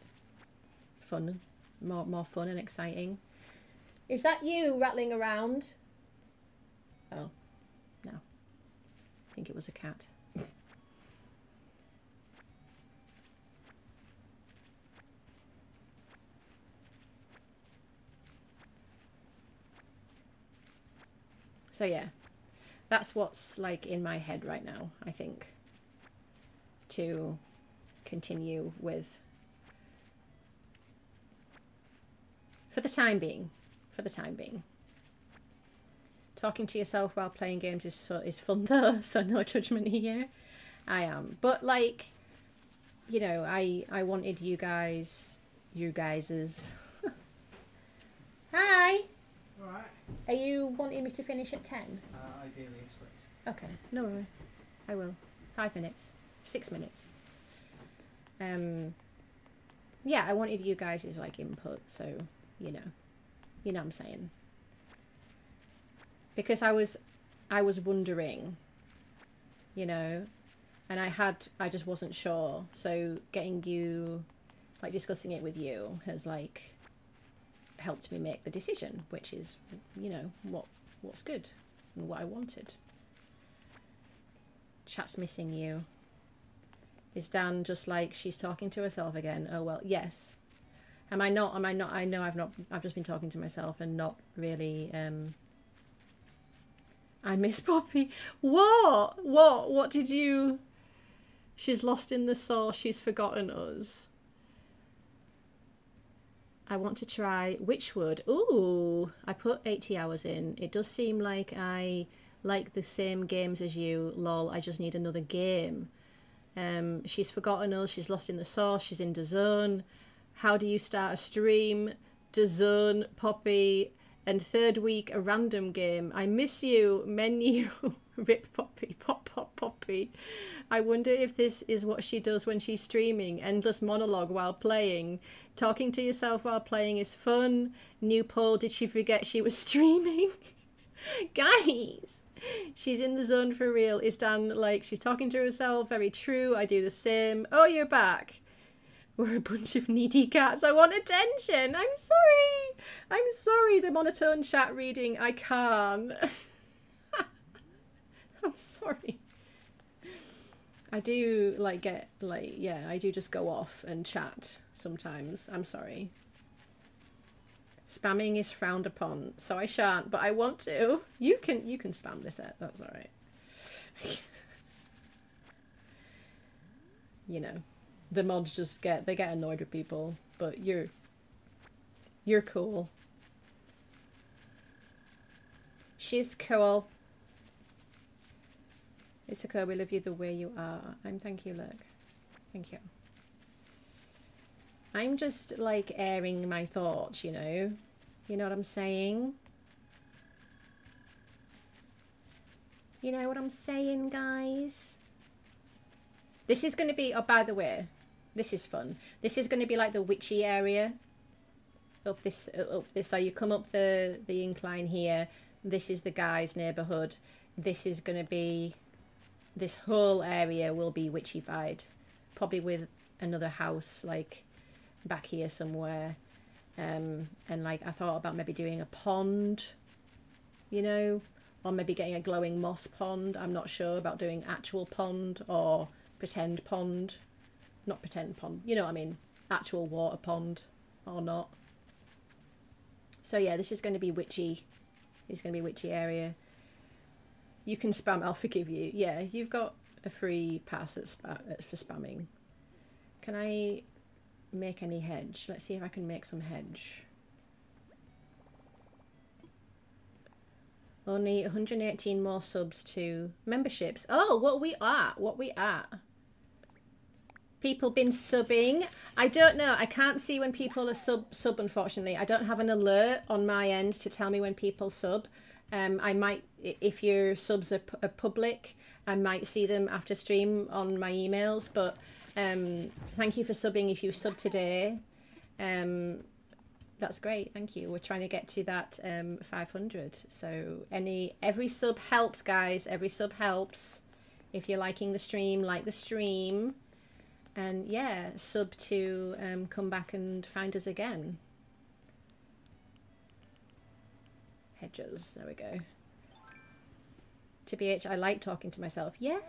fun, more more fun and exciting. Is that you rattling around? Oh no, I think it was a cat. So yeah, that's what's like in my head right now, I think, to continue with for the time being, for the time being. Talking to yourself while playing games is, so, is fun though, so no judgment here. I am, but like, you know, I, I wanted you guys, you guys's. Hi! All right. Are you wanting me to finish at ten? Uh, ideally, yes, please. Okay, no worry. I will. Five minutes. Six minutes. Um, yeah, I wanted you guys' like input, so, you know. You know what I'm saying. Because I was, I was wondering, you know, and I had, I just wasn't sure. So getting you, like discussing it with you has like, helped me make the decision, which is, you know, what what's good and what I wanted. Chat's missing you. Is Dan just like she's talking to herself again? Oh well, yes. Am I not? Am I not? I know I've not. I've just been talking to myself and not really. Um, I miss Poppy. What? What? What did you? She's lost in the soul. She's forgotten us. I want to try Witchwood. Ooh, I put eighty hours in. It does seem like I like the same games as you. Lol, I just need another game. Um, she's forgotten us. She's lost in the sauce. She's in D A Z N. How do you start a stream? D A Z N, Poppy. And third week, a random game. I miss you. Menu. Rip Poppy. Pop, pop, Poppy. I wonder if this is what she does when she's streaming. Endless monologue while playing. Talking to yourself while playing is fun. New poll, did she forget she was streaming? Guys, she's in the zone for real. Is Dan like, she's talking to herself, very true, I do the same. Oh, you're back. We're a bunch of needy cats. I want attention. I'm sorry. I'm sorry, the monotone chat reading. I can't. I'm sorry. I do like get like, yeah, I do just go off and chat sometimes. I'm sorry. Spamming is frowned upon, so I shan't, but I want to. You can you can spam this out, that's all right. You know, the mods just get, they get annoyed with people, but you're, you're cool. She's cool. It's okay, we love you the way you are. I'm thank you, look. Thank you. I'm just like airing my thoughts, you know? You know what I'm saying? You know what I'm saying, guys? This is going to be, oh, by the way, this is fun. This is going to be like the witchy area. Up this, up this, so you come up the, the incline here. This is the guy's neighborhood. This is going to be, this whole area will be witchified. Probably with another house like back here somewhere. Um, and like I thought about maybe doing a pond, you know, or maybe getting a glowing moss pond. I'm not sure about doing actual pond or pretend pond. Not pretend pond, you know what I mean, actual water pond or not. So yeah, this is going to be witchy. It's going to be witchy area. You can spam, I'll forgive you. Yeah, you've got a free pass at spa for spamming. Can I make any hedge? Let's see if I can make some hedge. Only one hundred eighteen more subs to memberships. Oh, what we at? What we at? People been subbing. I don't know. I can't see when people are sub, sub unfortunately. I don't have an alert on my end to tell me when people sub. Um, I might, if your subs are, are public, I might see them after stream on my emails. But um, thank you for subbing if you sub today. Um, that's great. Thank you. We're trying to get to that um, five hundred. So any every sub helps, guys. Every sub helps. If you're liking the stream, like the stream. And yeah, sub to um, come back and find us again. Hedges, there we go. T B H, I like talking to myself. Yeah.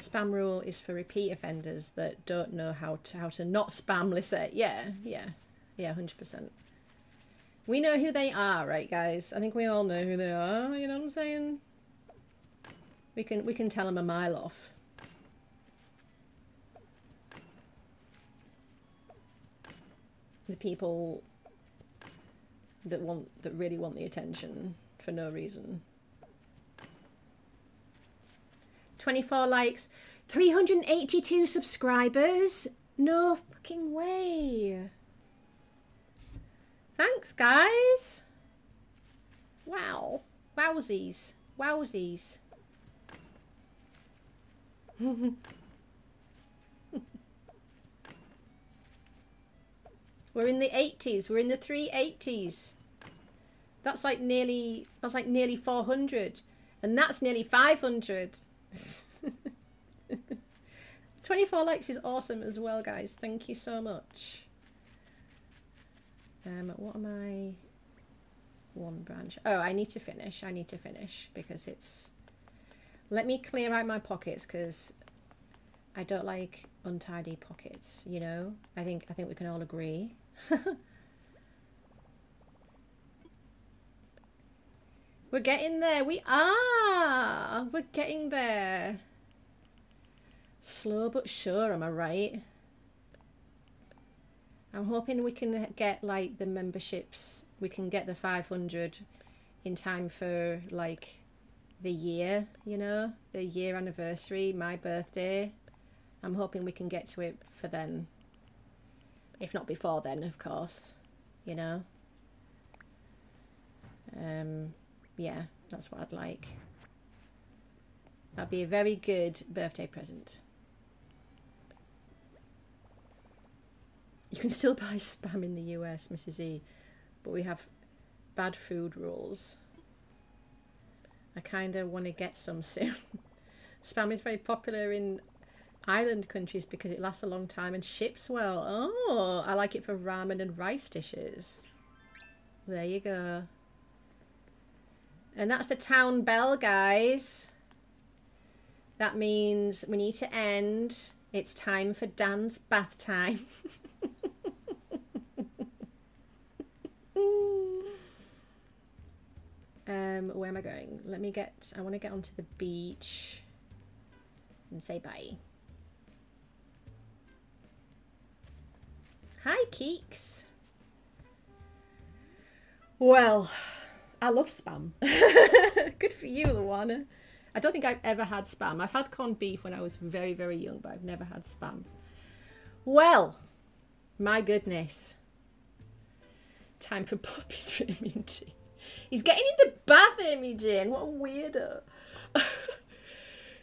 Spam rule is for repeat offenders that don't know how to how to not spam listen. Yeah, yeah, yeah, one hundred percent. We know who they are, right, guys? I think we all know who they are. You know what I'm saying? We can we can tell them a mile off. The people that want that really want the attention for no reason. twenty-four likes, three hundred eighty-two subscribers. No fucking way. Thanks, guys. Wow. Wowsies. Wowsies. We're in the eighties. We're in the three eighties. That's like nearly, that's like nearly four hundred. And that's nearly five hundred. twenty-four likes is awesome as well, guys. Thank you so much. Um, what am I? One branch. Oh, I need to finish. I need to finish because it's. Let me clear out my pockets because I don't like untidy pockets. You know, I think I think we can all agree. We're getting there. We are. We're getting there. Slow but sure, am I right? I'm hoping we can get, like, the memberships. We can get the five hundred in time for, like, the year, you know? The year anniversary, my birthday. I'm hoping we can get to it for then. If not before then, of course. You know? Um... Yeah, that's what I'd like. That'd be a very good birthday present. You can still buy spam in the U S, Missus E, but we have bad food rules. I kind of want to get some soon. Spam is very popular in island countries because it lasts a long time and ships well. Oh, I like it for ramen and rice dishes. There you go. And that's the town bell, guys. That means we need to end. It's time for Dan's bath time. um, where am I going? Let me get, I want to get onto the beach and say bye. Hi, Keeks. Well, I love spam. Good for you, Luana. I don't think I've ever had spam. I've had corned beef when I was very, very young, but I've never had spam. Well, my goodness. Time for Poppy's vitamin tea. He's getting in the bath, Amy Jane. What a weirdo.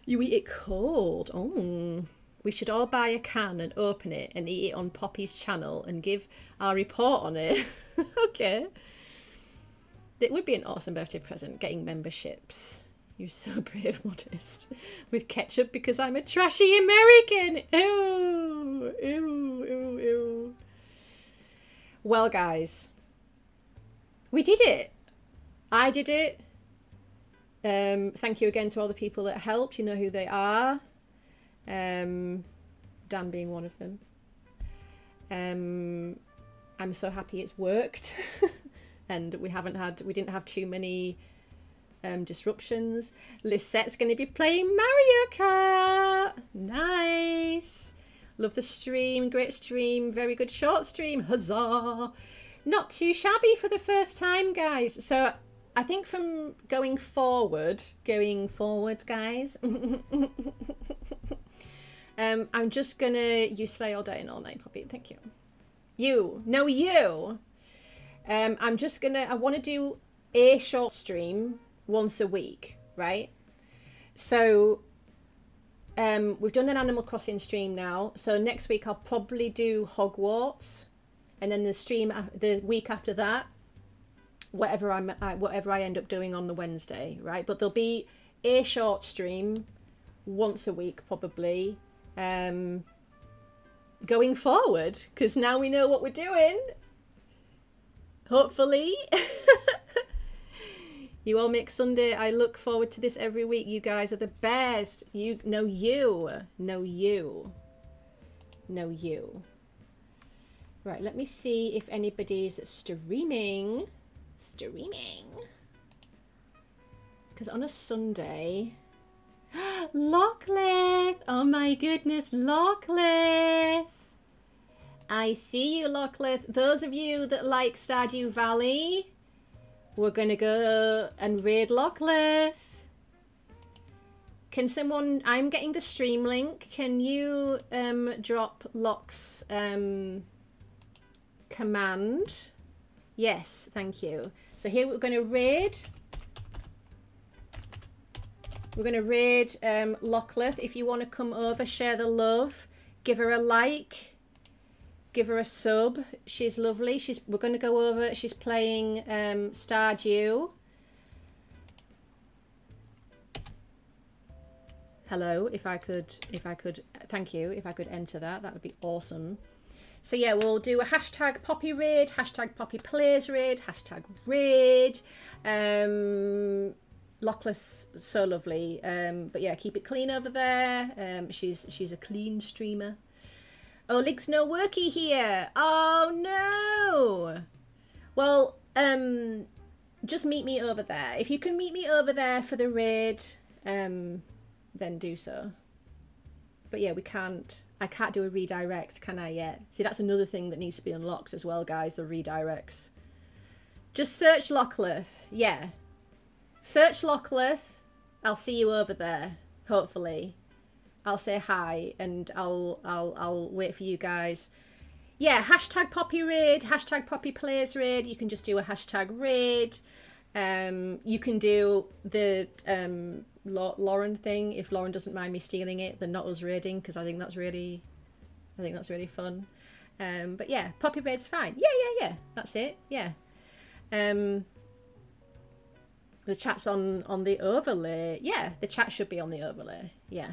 You eat it cold. Oh. We should all buy a can and open it and eat it on Poppy's channel and give our report on it. Okay. It would be an awesome birthday present, getting memberships. You're so brave, Modest. With ketchup because I'm a trashy American. Ew, ew, ew, ew. Well, guys, we did it. I did it. Um, thank you again to all the people that helped. You know who they are. Um, Dan being one of them. Um, I'm so happy it's worked. And we haven't had, we didn't have too many um, disruptions. Lisette's going to be playing Mario Kart. Nice. Love the stream. Great stream. Very good short stream. Huzzah. Not too shabby for the first time, guys. So I think from going forward, going forward, guys. um, I'm just going to, you slay all day and all night, Poppy. Thank you. You. No, you. Um, I'm just going to, I want to do a short stream once a week, right? So um, we've done an Animal Crossing stream now. So next week I'll probably do Hogwarts. And then the stream, the week after that, whatever I'm, I, whatever I end up doing on the Wednesday, right? But there'll be a short stream once a week, probably, um, going forward, because now we know what we're doing. Hopefully. You all make Sunday. I look forward to this every week. You guys are the best. You know you. Know you. Know you. Right, let me see if anybody's streaming. Streaming. Because on a Sunday... Lockleth! Oh my goodness, Lockleth! I see you, Lockleth. Those of you that like Stardew Valley, we're going to go and raid Lockleth. Can someone... I'm getting the stream link. Can you um, drop Lock's um, command? Yes, thank you. So here we're going to raid... We're going to raid um, Lockleth. If you want to come over, share the love, give her a like... Give her a sub. She's lovely. She's we're going to go over. She's playing um, Stardew. Hello. If I could, if I could, thank you. If I could enter that, that would be awesome. So yeah, we'll do a hashtag Poppy raid, hashtag Poppy plays raid, hashtag raid. Um, Lockless, so lovely. Um, but yeah, keep it clean over there. Um, she's she's a clean streamer. Oh, Link's no worky here. Oh, no. Well, um, just meet me over there. If you can meet me over there for the raid, um, then do so. But yeah, we can't. I can't do a redirect, can I yet? See, that's another thing that needs to be unlocked as well, guys, the redirects. Just search Lockleth. Yeah. Search Lockleth. I'll see you over there, hopefully. I'll say hi and I'll I'll I'll wait for you guys. Yeah, hashtag Poppy raid, hashtag Poppy plays raid. You can just do a hashtag raid. Um, you can do the um Lauren thing if Lauren doesn't mind me stealing it. The not us raiding because I think that's really, I think that's really fun. Um, but yeah, Poppy raid's fine. Yeah, yeah, yeah. That's it. Yeah. Um. The chat's on on the overlay. Yeah, the chat should be on the overlay. Yeah.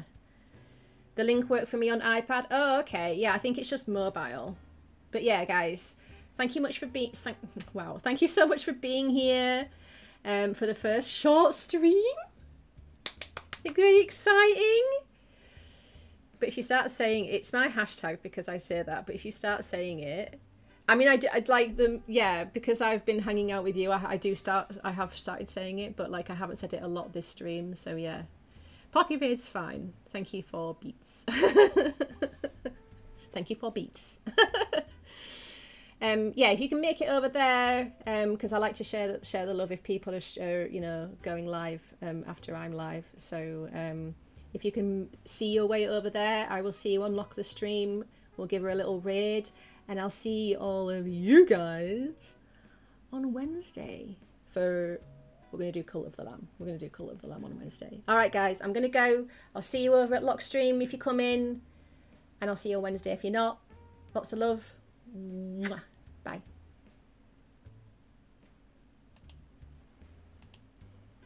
The link worked for me on iPad. Oh, okay. Yeah, I think it's just mobile. But yeah, guys, thank you much for being... Wow. Thank you so much for being here um, for the first short stream. It's really exciting. But if you start saying... It's my hashtag because I say that. But if you start saying it... I mean, I do, I'd like them... Yeah, because I've been hanging out with you, I, I do start... I have started saying it, but like I haven't said it a lot this stream. So yeah. Poppy raid's fine. Thank you for beats. Thank you for beats. Um, yeah, if you can make it over there, because um, I like to share the, share the love if people are, are you know, going live um, after I'm live. So um, if you can see your way over there, I will see you unlock the stream. We'll give her a little raid, and I'll see all of you guys on Wednesday for... We're going to do Cult of the Lamb. We're going to do Cult of the Lamb on Wednesday. All right, guys, I'm going to go. I'll see you over at Lockstream if you come in. And I'll see you on Wednesday if you're not. Lots of love.